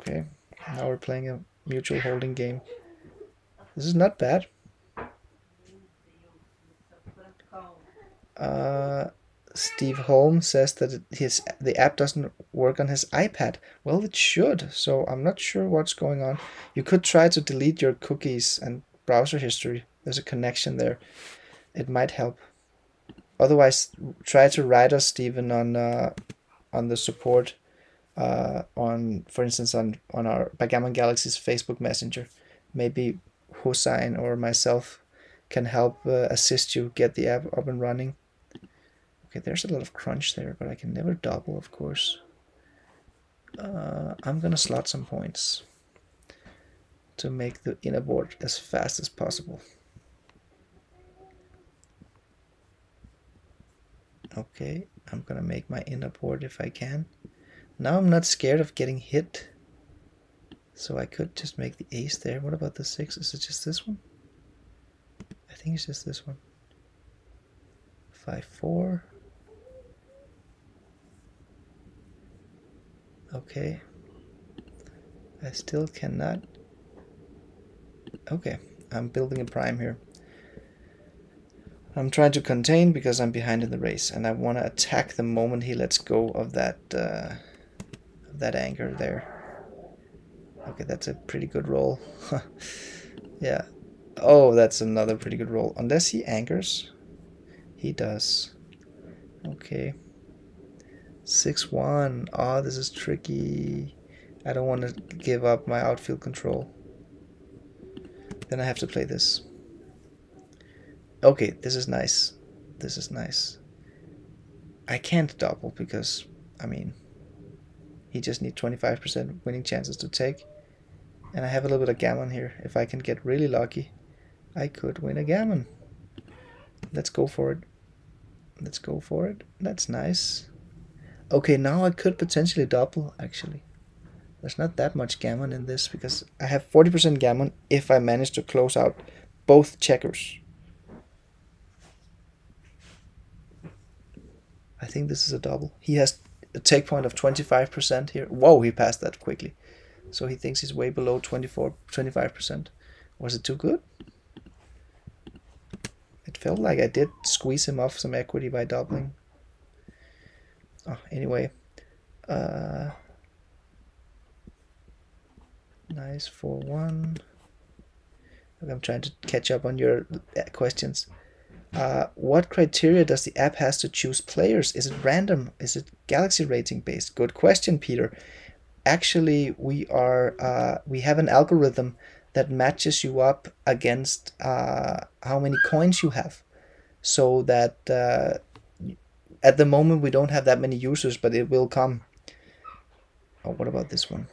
Okay, now we're playing a mutual holding game. This is not bad. Steve Holmes says that the app doesn't work on his iPad. Well, it should, so I'm not sure what's going on. You could try to delete your cookies and browser history. There's a connection there. It might help. Otherwise, try to write us, Steven, on the support, on, for instance, on our Backgammon Galaxy's Facebook Messenger. Maybe Hossein or myself can help assist you get the app up and running. Okay, there's a lot of crunch there, but I can never double, of course. I'm gonna slot some points to make the inner board as fast as possible. Okay, I'm gonna make my inner board if I can. Now I'm not scared of getting hit. So I could just make the ace there. What about the 6? Is it just this one? I think it's just this one. 5.4. Okay. I still cannot. Okay, I'm building a prime here. I'm trying to contain because I'm behind in the race, and I want to attack the moment he lets go of that anchor there. Okay, that's a pretty good roll. Yeah. Oh, that's another pretty good roll. Unless he anchors. He does. Okay. 6-1. Ah, this is tricky. I don't want to give up my outfield control. Then I have to play this. Okay, this is nice. This is nice. I can't double because, I mean, he just needs 25% winning chances to take. And I have a little bit of gammon here. If I can get really lucky, I could win a gammon. Let's go for it. Let's go for it. That's nice. Okay, now I could potentially double, actually. There's not that much gammon in this because I have 40% gammon if I manage to close out both checkers. I think this is a double. He has a take point of 25% here. Whoa, he passed that quickly. So he thinks he's way below 25%. Was it too good? It felt like I did squeeze him off some equity by doubling. Oh, anyway. Nice 4-1. I'm trying to catch up on your questions. What criteria does the app has to choose players? Is it random? Is it galaxy rating based? Good question, Peter. Actually, we are we have an algorithm that matches you up against how many coins you have. So that at the moment we don't have that many users, but it will come. Oh, what about this one?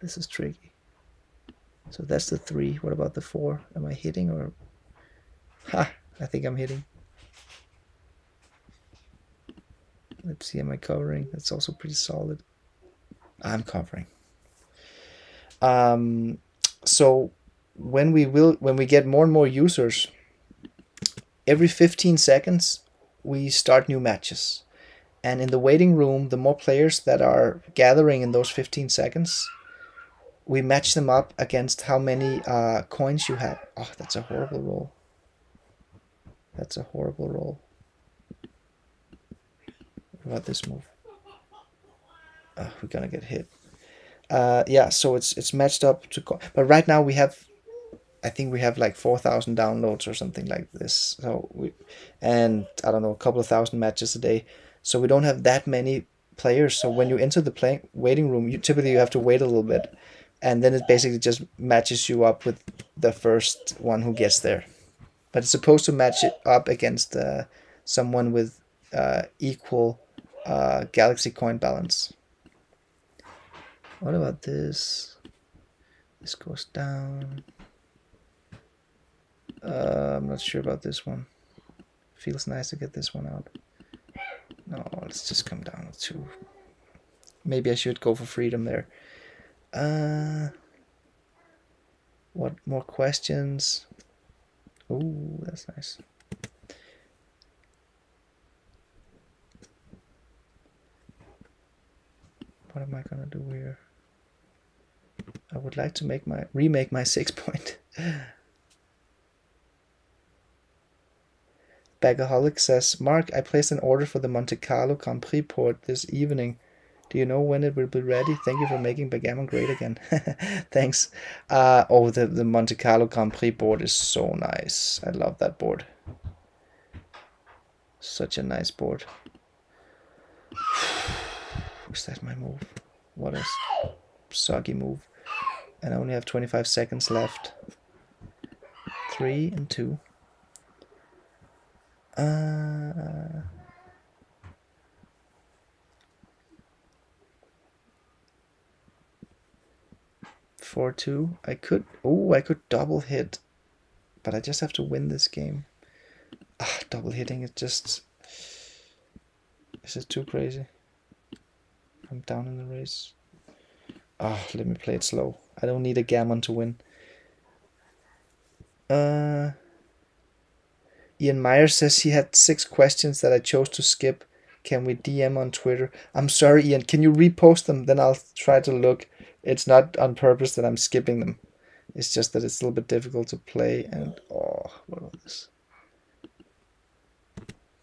This is tricky. So that's the 3. What about the 4? Am I hitting or? Ha! I think I'm hitting. Let's see, am I covering? That's also pretty solid. I'm covering. So when we get more and more users, every 15 seconds we start new matches. And in the waiting room, the more players that are gathering in those 15 seconds, we match them up against how many coins you have. Oh, that's a horrible roll. That's a horrible roll. What about this move? Oh, we're gonna get hit. Yeah, so it's matched up to. But right now we have, I think we have like 4,000 downloads or something like this. So we, and I don't know, a couple of thousand matches a day. So we don't have that many players. So when you enter the waiting room, you typically have to wait a little bit, and then it basically just matches you up with the first one who gets there. But it's supposed to match it up against someone with equal galaxy coin balance. What about this? This goes down. I'm not sure about this one. Feels nice to get this one out. No, let's just come down with 2. Maybe I should go for freedom there. What more questions? Oh, that's nice. What am I gonna do here? I would like to make my remake my 6 point. Bagaholic says, Mark, I placed an order for the Monte Carlo Grand Prix port this evening. Do you know when it will be ready? Thank you for making Backgammon great again. Thanks. Oh, the Monte Carlo Grand Prix board is so nice. I love that board. Such a nice board. Was that my move? What a soggy move. And I only have 25 seconds left. 3 and 2. Four, 2. I could, oh, I could double hit, but I just have to win this game. Ah, double hitting is just, this is too crazy. I'm down in the race. Ah, let me play it slow. I don't need a gammon to win. Ian Myers says he had 6 questions that I chose to skip. Can we DM on Twitter? I'm sorry, Ian. Can you repost them? Then I'll try to look. It's not on purpose that I'm skipping them. It's just that it's a little bit difficult to play and... Oh, what was this?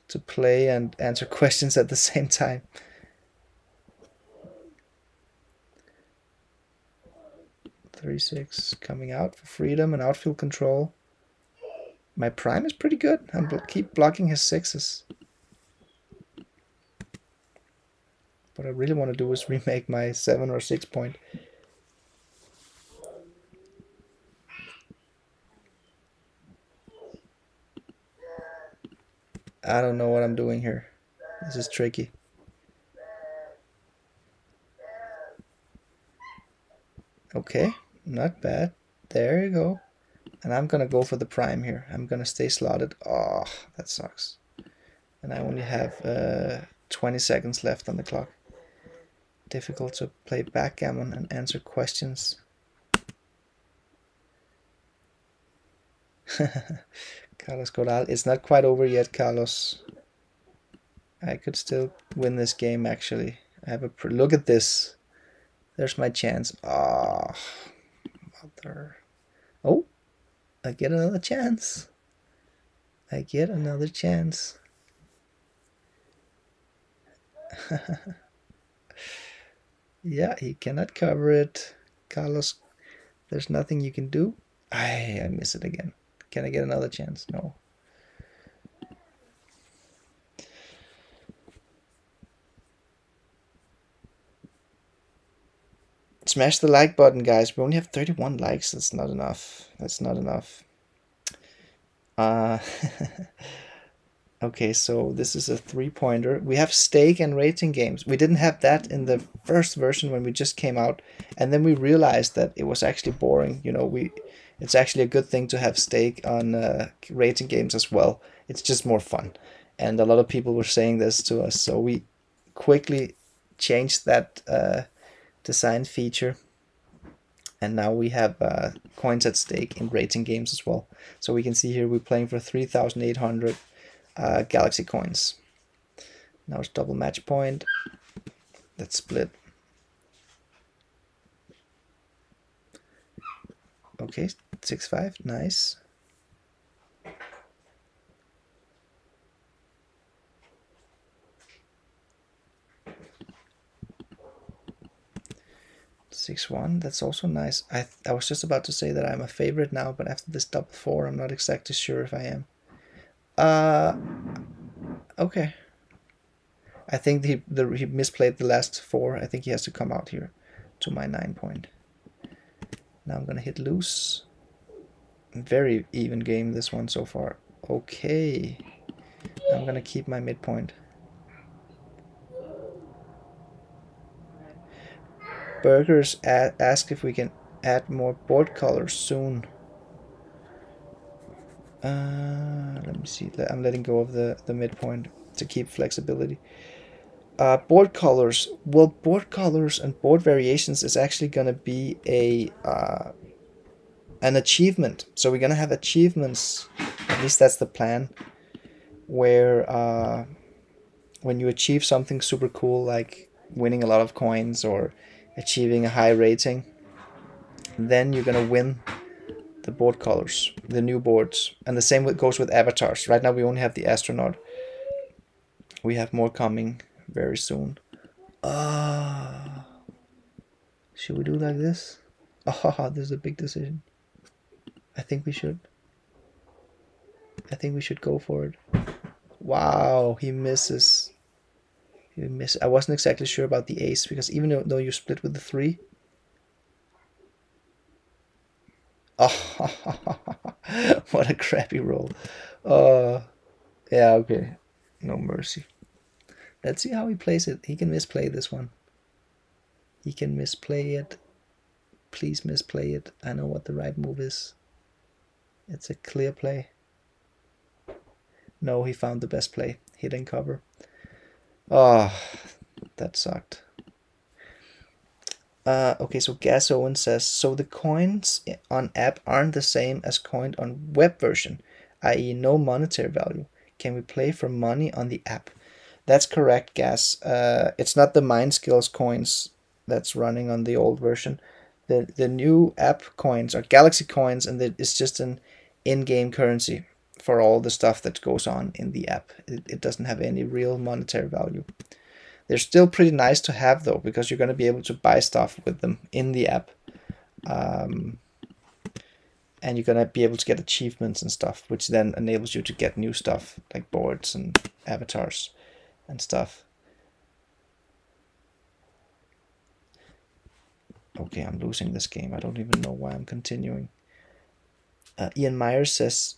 To play and answer questions at the same time. .36 coming out for freedom and outfield control. My prime is pretty good. I'll keep blocking his 6s. What I really want to do is remake my 7 or 6 point. I don't know what I'm doing here. This is tricky. Okay, not bad. There you go. And I'm gonna go for the prime here. I'm gonna stay slotted. Oh, that sucks. And I only have 20 seconds left on the clock. Difficult to play backgammon and answer questions. Carlos Corral. It's not quite over yet, Carlos. I could still win this game, actually. I have a look at this. There's my chance. Ah, oh, mother. Oh, I get another chance. I get another chance. Yeah, he cannot cover it. Carlos, there's nothing you can do. I miss it again. Can I get another chance? No. Smash the like button, guys. We only have 31 likes. That's not enough. That's not enough. Okay, so this is a 3-pointer. We have stake and rating games. We didn't have that in the first version when we just came out. And then we realized that it was actually boring. You know, it's actually a good thing to have stake on rating games as well. It's just more fun. And a lot of people were saying this to us, so we quickly changed that design feature. And now we have coins at stake in rating games as well. So we can see here we're playing for 3,800 Galaxy coins. Now it's double match point. Let's split. Okay, 6-5, nice. $6-1, that's also nice. I was just about to say that I'm a favorite now, but after this double 4, I'm not exactly sure if I am. Okay. I think he misplayed the last 4. I think he has to come out here to my 9 point. Now I'm gonna hit loose. Very even game, this one so far. Okay. I'm gonna keep my midpoint. Burgers ask if we can add more board colors soon. Let me see. I'm letting go of the midpoint to keep flexibility. Board colors. Well, board colors and board variations is actually going to be a an achievement. So we're going to have achievements, at least that's the plan, where when you achieve something super cool like winning a lot of coins or achieving a high rating, then you're going to win the board colors, the new boards. And the same goes with avatars. Right now we only have the astronaut. We have more coming very soon. Should we do like this? Oh, this is a big decision. I think we should. I think we should go for it. Wow, he misses. I wasn't exactly sure about the ace, because even though you split with the 3. Oh, what a crappy roll. Yeah, okay. No mercy. Let's see how he plays it. He can misplay this one. He can misplay it. Please misplay it. I know what the right move is. It's a clear play. No, he found the best play. Hit and cover. Oh, that sucked. Okay, so Gas Owen says, so the coins on app aren't the same as coined on web version. i.e. no monetary value. Can we play for money on the app? That's correct, Gas. It's not the MindSkills coins that's running on the old version. The new app coins are Galaxy coins, and it's just an in-game currency for all the stuff that goes on in the app. It doesn't have any real monetary value. They're still pretty nice to have, though, because you're going to be able to buy stuff with them in the app. And you're going to be able to get achievements and stuff, which then enables you to get new stuff, like boards and avatars and stuff. Okay, I'm losing this game. I don't even know why I'm continuing. Ian Myers says,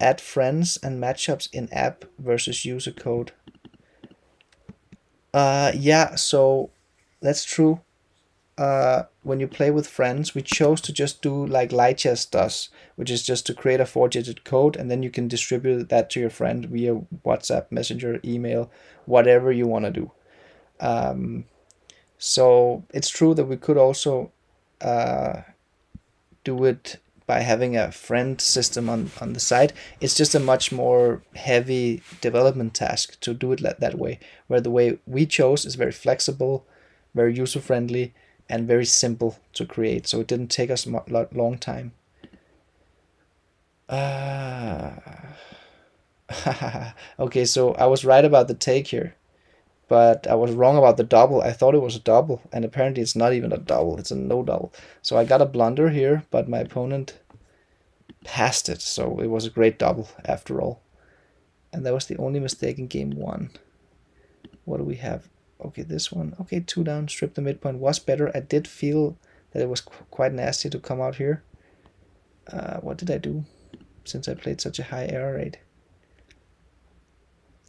add friends and matchups in app versus user code. Yeah, so that's true. When you play with friends, we chose to just do like Lightchess does, which is just to create a 4-digit code, and then you can distribute that to your friend via WhatsApp, Messenger, email, whatever you want to do. So it's true that we could also do it by having a friend system on the side. It's just a much more heavy development task to do it that way, where the way we chose is very flexible, very user-friendly, and very simple to create. So it didn't take us a long time. Okay, so I was right about the take here, but I was wrong about the double. I thought it was a double, and apparently it's not even a double, it's a no double. So I got a blunder here, but my opponent passed it, so it was a great double after all. And that was the only mistake in game one. What do we have? Okay, this one. Okay, 2 down, strip the midpoint was better. I did feel that it was quite nasty to come out here. What did I do since I played such a high error rate?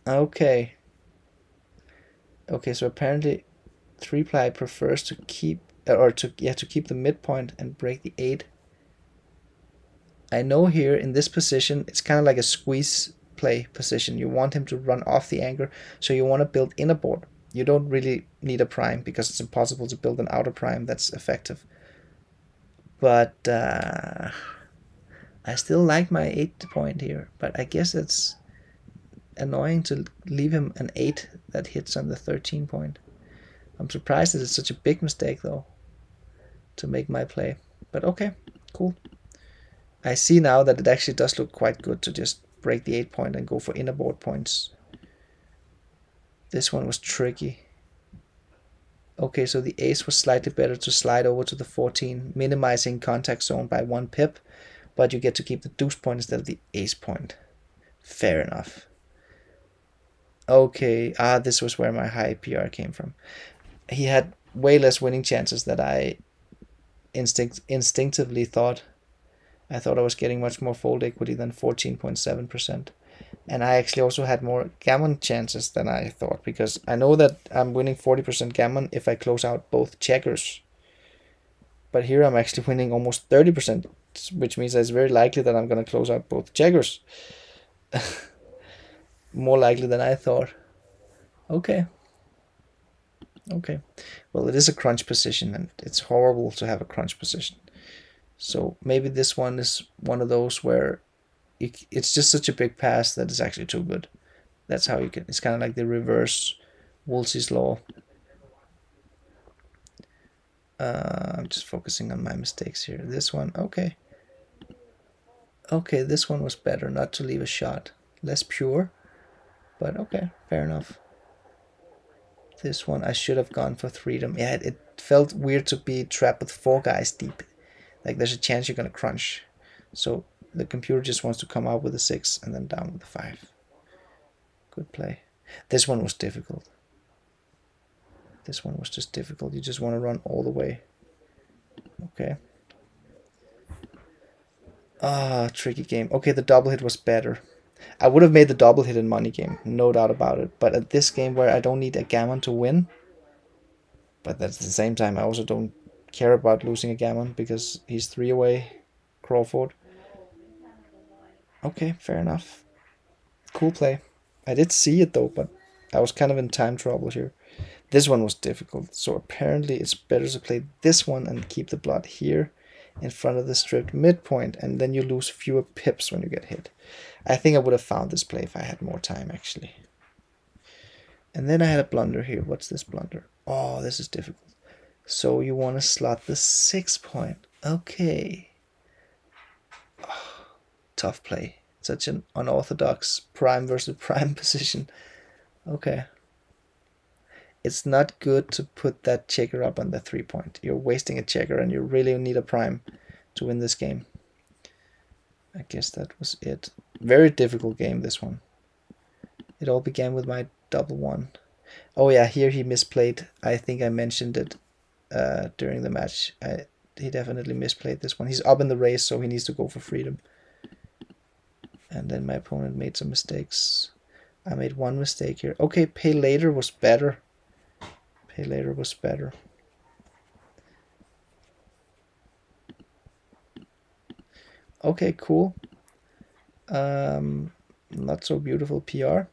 Okay. Okay, so apparently 3-ply prefers to keep to keep the midpoint and break the 8. I know here in this position it's kind of like a squeeze play position. You want him to run off the anchor, so you want to build in a board. You don't really need a prime because it's impossible to build an outer prime that's effective. But I still like my 8-point here, but I guess it's annoying to leave him an 8 that hits on the 13-point. I'm surprised that it's such a big mistake, though, to make my play. But okay, cool. I see now that it actually does look quite good to just break the 8-point and go for inner board points. This one was tricky. Okay, so the ace was slightly better to slide over to the 14, minimizing contact zone by 1 pip, but you get to keep the deuce point instead of the ace point. Fair enough. Okay, this was where my high PR came from. He had way less winning chances that I instinctively thought. I thought I was getting much more fold equity than 14.7%. And I actually also had more gammon chances than I thought, because I know that I'm winning 40% gammon if I close out both checkers. But here I'm actually winning almost 30%, which means that it's very likely that I'm going to close out both checkers. More likely than I thought. Okay. Okay. Well, it is a crunch position, and it's horrible to have a crunch position. So maybe this one is one of those where it's just such a big pass that it's actually too good. That's how you can. It's kind of like the reverse Woolsey's law. I'm just focusing on my mistakes here. This one, okay. Okay, this one was better not to leave a shot. Less pure. But okay, fair enough. This one I should have gone for freedom. Yeah, it felt weird to be trapped with 4 guys deep. Like there's a chance you're gonna crunch. So the computer just wants to come out with a 6 and then down with a 5. Good play. This one was difficult. This one was just difficult. You just want to run all the way. Okay. Tricky game. Okay, the double hit was better. I would have made the double hit in money game, no doubt about it. But at this game where I don't need a gammon to win, but at the same time I also don't care about losing a gammon because he's 3 away, Crawford. Okay, fair enough. Cool play. I did see it though, but I was kind of in time trouble here. This one was difficult, so apparently it's better to play this one and keep the blood here in front of the stripped midpoint, and then you lose fewer pips when you get hit. I think I would have found this play if I had more time, actually. And then I had a blunder here. What's this blunder? Oh, this is difficult. So you want to slot the 6 point. Okay. Oh, tough play. Such an unorthodox prime versus prime position. Okay. It's not good to put that checker up on the 3 point. You're wasting a checker, and you really need a prime to win this game. I guess that was it. Very difficult game, this one. It all began with my double one. Oh yeah, here he misplayed. I think I mentioned it during the match. He definitely misplayed this one. He's up in the race, so he needs to go for freedom. And then my opponent made some mistakes. I made one mistake here. Okay, pay later was better. Pay later was better. Okay, cool. Not so beautiful PR.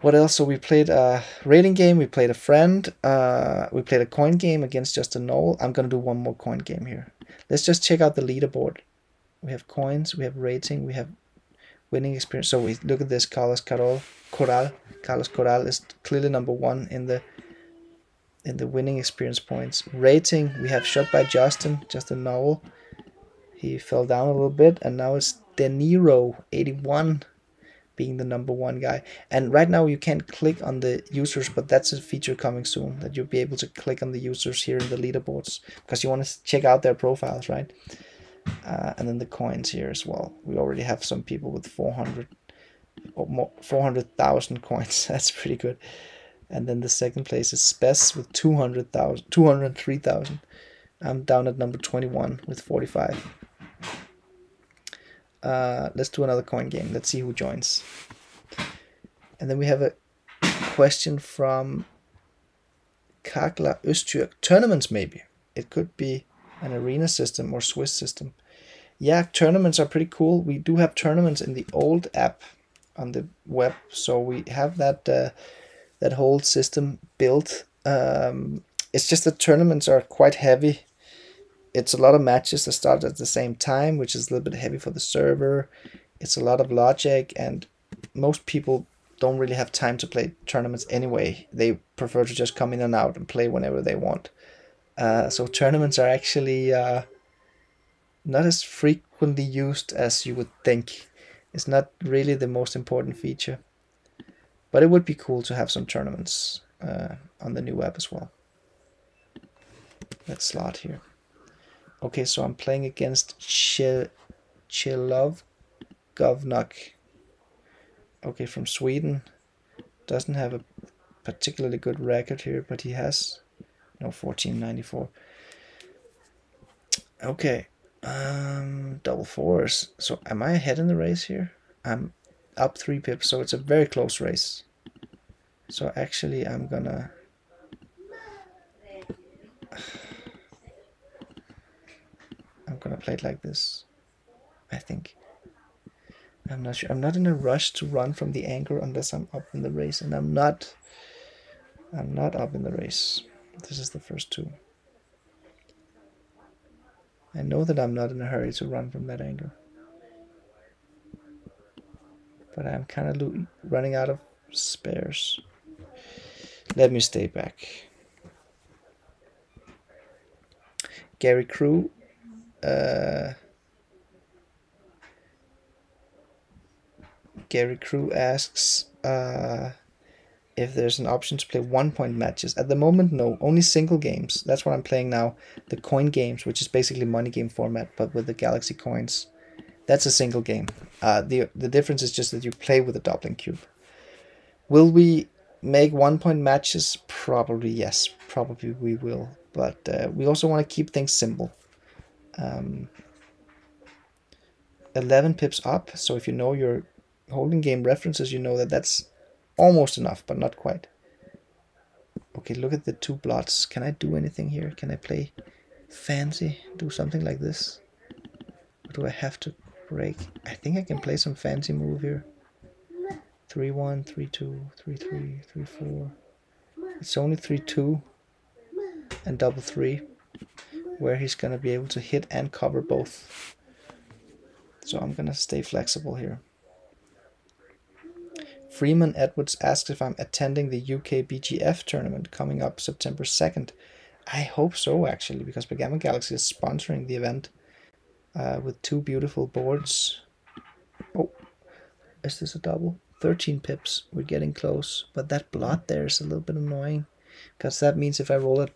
What else? So we played a rating game, we played a friend, we played a coin game against Justin Nowell. I'm going to do one more coin game here. Let's just check out the leaderboard. We have coins, we have rating, we have winning experience. So we look at this. Carlos Corral is clearly number one in the winning experience points. Rating, we have shot by Justin Nowell. He fell down a little bit, and now it's De Niro 81 being the number one guy. And right now you can't click on the users, but that's a feature coming soon, that you'll be able to click on the users here in the leaderboards, because you want to check out their profiles, right? And then the coins here as well. We already have some people with 400,000 coins. That's pretty good. And then the second place is Spess with 203,000. I'm down at number 21 with 45. Let's do another coin game. Let's see who joins. And then we have a question from Kakla Öztürk. Tournaments, maybe. It could be an arena system or Swiss system. Yeah, tournaments are pretty cool. We do have tournaments in the old app on the web. So we have that, that whole system built. It's just that tournaments are quite heavy. It's a lot of matches that start at the same time, which is a little bit heavy for the server. It's a lot of logic, and most people don't really have time to play tournaments anyway. They prefer to just come in and out and play whenever they want. So tournaments are actually not as frequently used as you would think. It's not really the most important feature, but it would be cool to have some tournaments on the new app as well. Let's slot here. Okay, so I'm playing against Ch Chilov Govnok. Okay, from Sweden. Doesn't have a particularly good record here, but he has, no, 1494. Okay, double fours. So am I ahead in the race here? I'm up 3 pips, so it's a very close race. So actually I'm gonna... play it like this. I think. I'm not sure. I'm not in a rush to run from the anchor unless I'm up in the race, and I'm not up in the race. This is the first two. I know that I'm not in a hurry to run from that anchor, but I'm kind of running out of spares. Let me stay back. Gary Crew. Gary Crew asks if there's an option to play 1 point matches. At the moment, no, only single games. That's what I'm playing now, the coin games, which is basically money game format, but with the Galaxy coins. That's a single game. The difference is just that you play with a doubling cube. Will we make 1 point matches? Probably yes, probably we will, but we also want to keep things simple. 11 pips up, so if you know your holding game references, you know that that's almost enough, but not quite. Okay, look at the two blots. Can I do anything here? Can I play fancy? Do something like this? Or do I have to break? I think I can play some fancy move here. 3-1, 3-2, 3-3, 3-4. It's only 3-2 and double 3. where he's going to be able to hit and cover both. So I'm going to stay flexible here. Freeman Edwards asks if I'm attending the UK BGF tournament coming up September 2nd. I hope so, actually, because Backgammon Galaxy is sponsoring the event with two beautiful boards. Oh, is this a double? 13 pips. We're getting close, but that blot there is a little bit annoying because that means if I roll a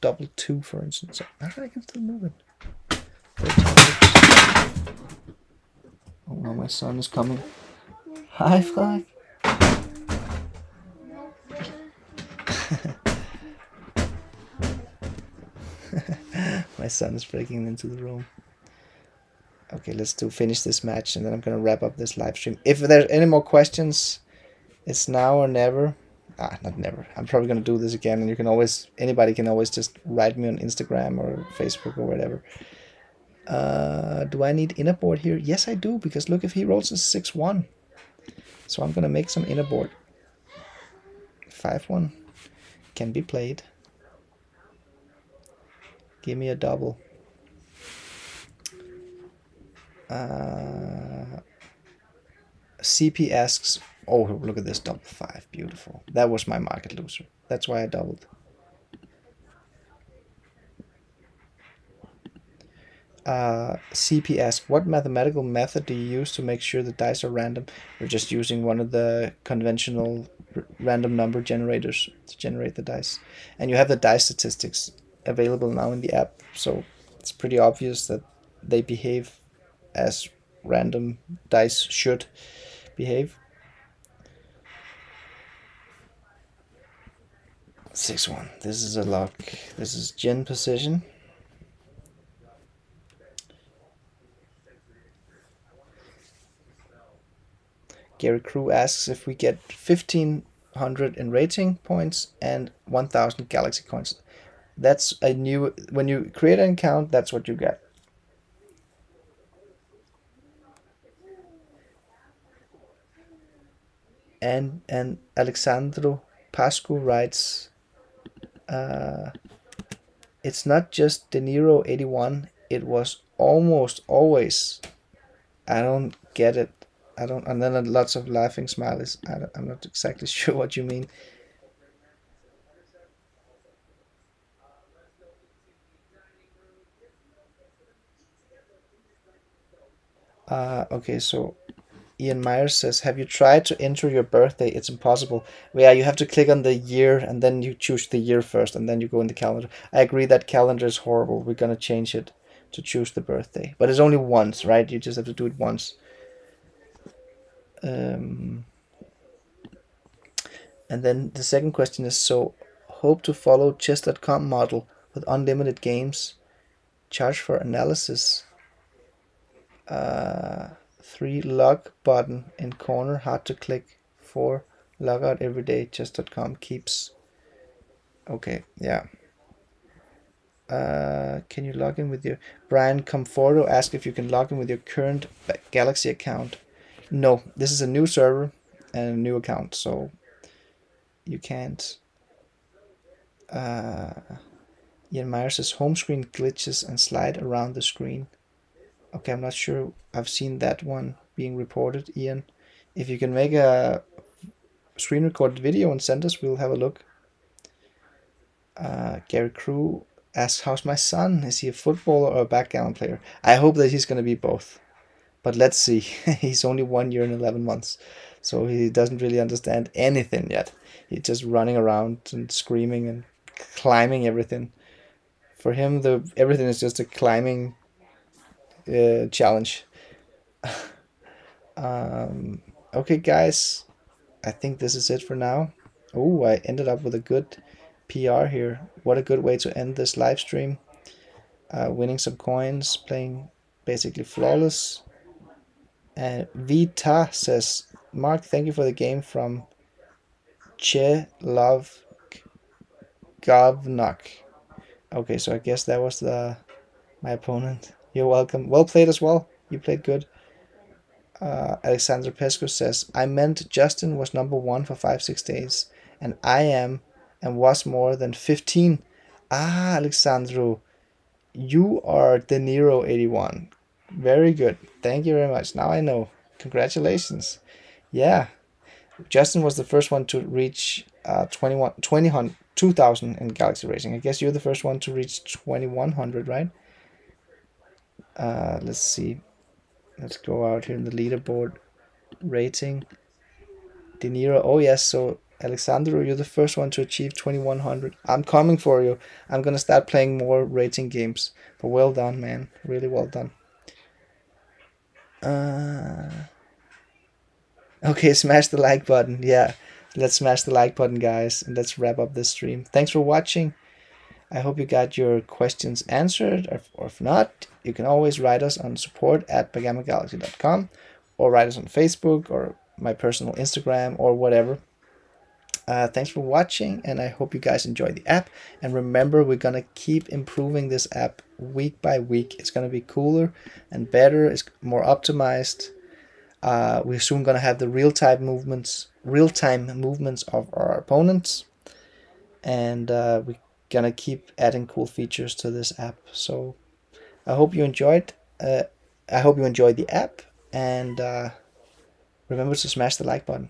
double two, for instance, I can still move it. 13 pips. Oh no, my son is coming. Hi, Frank. My son is breaking into the room. Okay, let's finish this match, and then I'm gonna wrap up this live stream. If there's any more questions, it's now or never. Ah, not never. I'm probably gonna do this again, and you can always, anybody can always just write me on Instagram or Facebook or whatever. Do I need inner board here? Yes, I do, because look, if he rolls a 6-1, so I'm gonna make some inner board. 5-1 can be played. Give me a double. CP asks, oh, look at this double five, beautiful. That was my market loser. That's why I doubled. CP asks, what mathematical method do you use to make sure the dice are random? We're just using one of the conventional random number generators to generate the dice. And you have the dice statistics available now in the app, so it's pretty obvious that they behave as random dice should behave. 6-1. This is a lock. This is gin position. Gary Crew asks if we get 1,500 in rating points and 1,000 galaxy coins. That's a new, when you create an account, that's what you get. And Alexandru Pascu writes, it's not just De Niro 81, it was almost always. I don't get it. I don't, and then lots of laughing smileys. I'm not exactly sure what you mean. Okay, so Ian Myers says, have you tried to enter your birthday? It's impossible. Well, yeah, you have to click on the year, and then you choose the year first, and then you go in the calendar. I agree that calendar is horrible. We're going to change it to choose the birthday. But it's only once, right? You just have to do it once. And then the second question is, so hope to follow chess.com model with unlimited games, charge for analysis. 3 log button in corner, hard to click. 4 log out every day, chess.com keeps. Okay, yeah. Can you log in with your, Brian Comforto asked if you can log in with your current Galaxy account. No, this is a new server and a new account, so you can't. Ian Myers says home screen glitches and slide around the screen. Okay, I'm not sure I've seen that one being reported, Ian. If you can make a screen recorded video and send us, we'll have a look. Gary Crew asks, how's my son? Is he a footballer or a backgammon player? I hope that he's going to be both. But let's see. He's only 1 year and 11 months, so he doesn't really understand anything yet. He's just running around and screaming and climbing everything. For him, everything is just a climbing challenge. Okay, guys, I think this is it for now. Oh, I ended up with a good PR here. What a good way to end this live stream. Winning some coins, playing basically flawless. And Vita says, Mark, thank you for the game from Ch Chilov Govnok. Okay, so I guess that was my opponent. You're welcome. Well played as well. You played good. Alexandru Pascu says, I meant Justin was number 1 for 5-6 days, and I am and was more than 15. Ah, Alexandru, You are De Niro 81. Very good. Thank you very much. Now I know. Congratulations. Yeah. Justin was the first one to reach 2000 in Galaxy Racing. I guess you're the first one to reach 2100, right? Let's see. Let's go out here in the leaderboard rating. De Niro. Oh, yes. So, Alexandru, you're the first one to achieve 2100. I'm coming for you. I'm going to start playing more rating games. But well done, man. Really well done. Okay, smash the like button. Yeah, let's smash the like button, guys. And let's wrap up this stream. Thanks for watching. I hope you got your questions answered. Or if not, you can always write us on support@backgammongalaxy.com or write us on Facebook or my personal Instagram or whatever. Thanks for watching, and I hope you guys enjoy the app. And remember, we're going to keep improving this app week by week. It's going to be cooler and better. It's more optimized. We're soon going to have the real-time movements of our opponents. And we're going to keep adding cool features to this app. So I hope you enjoyed. I hope you enjoyed the app. And remember to smash the like button.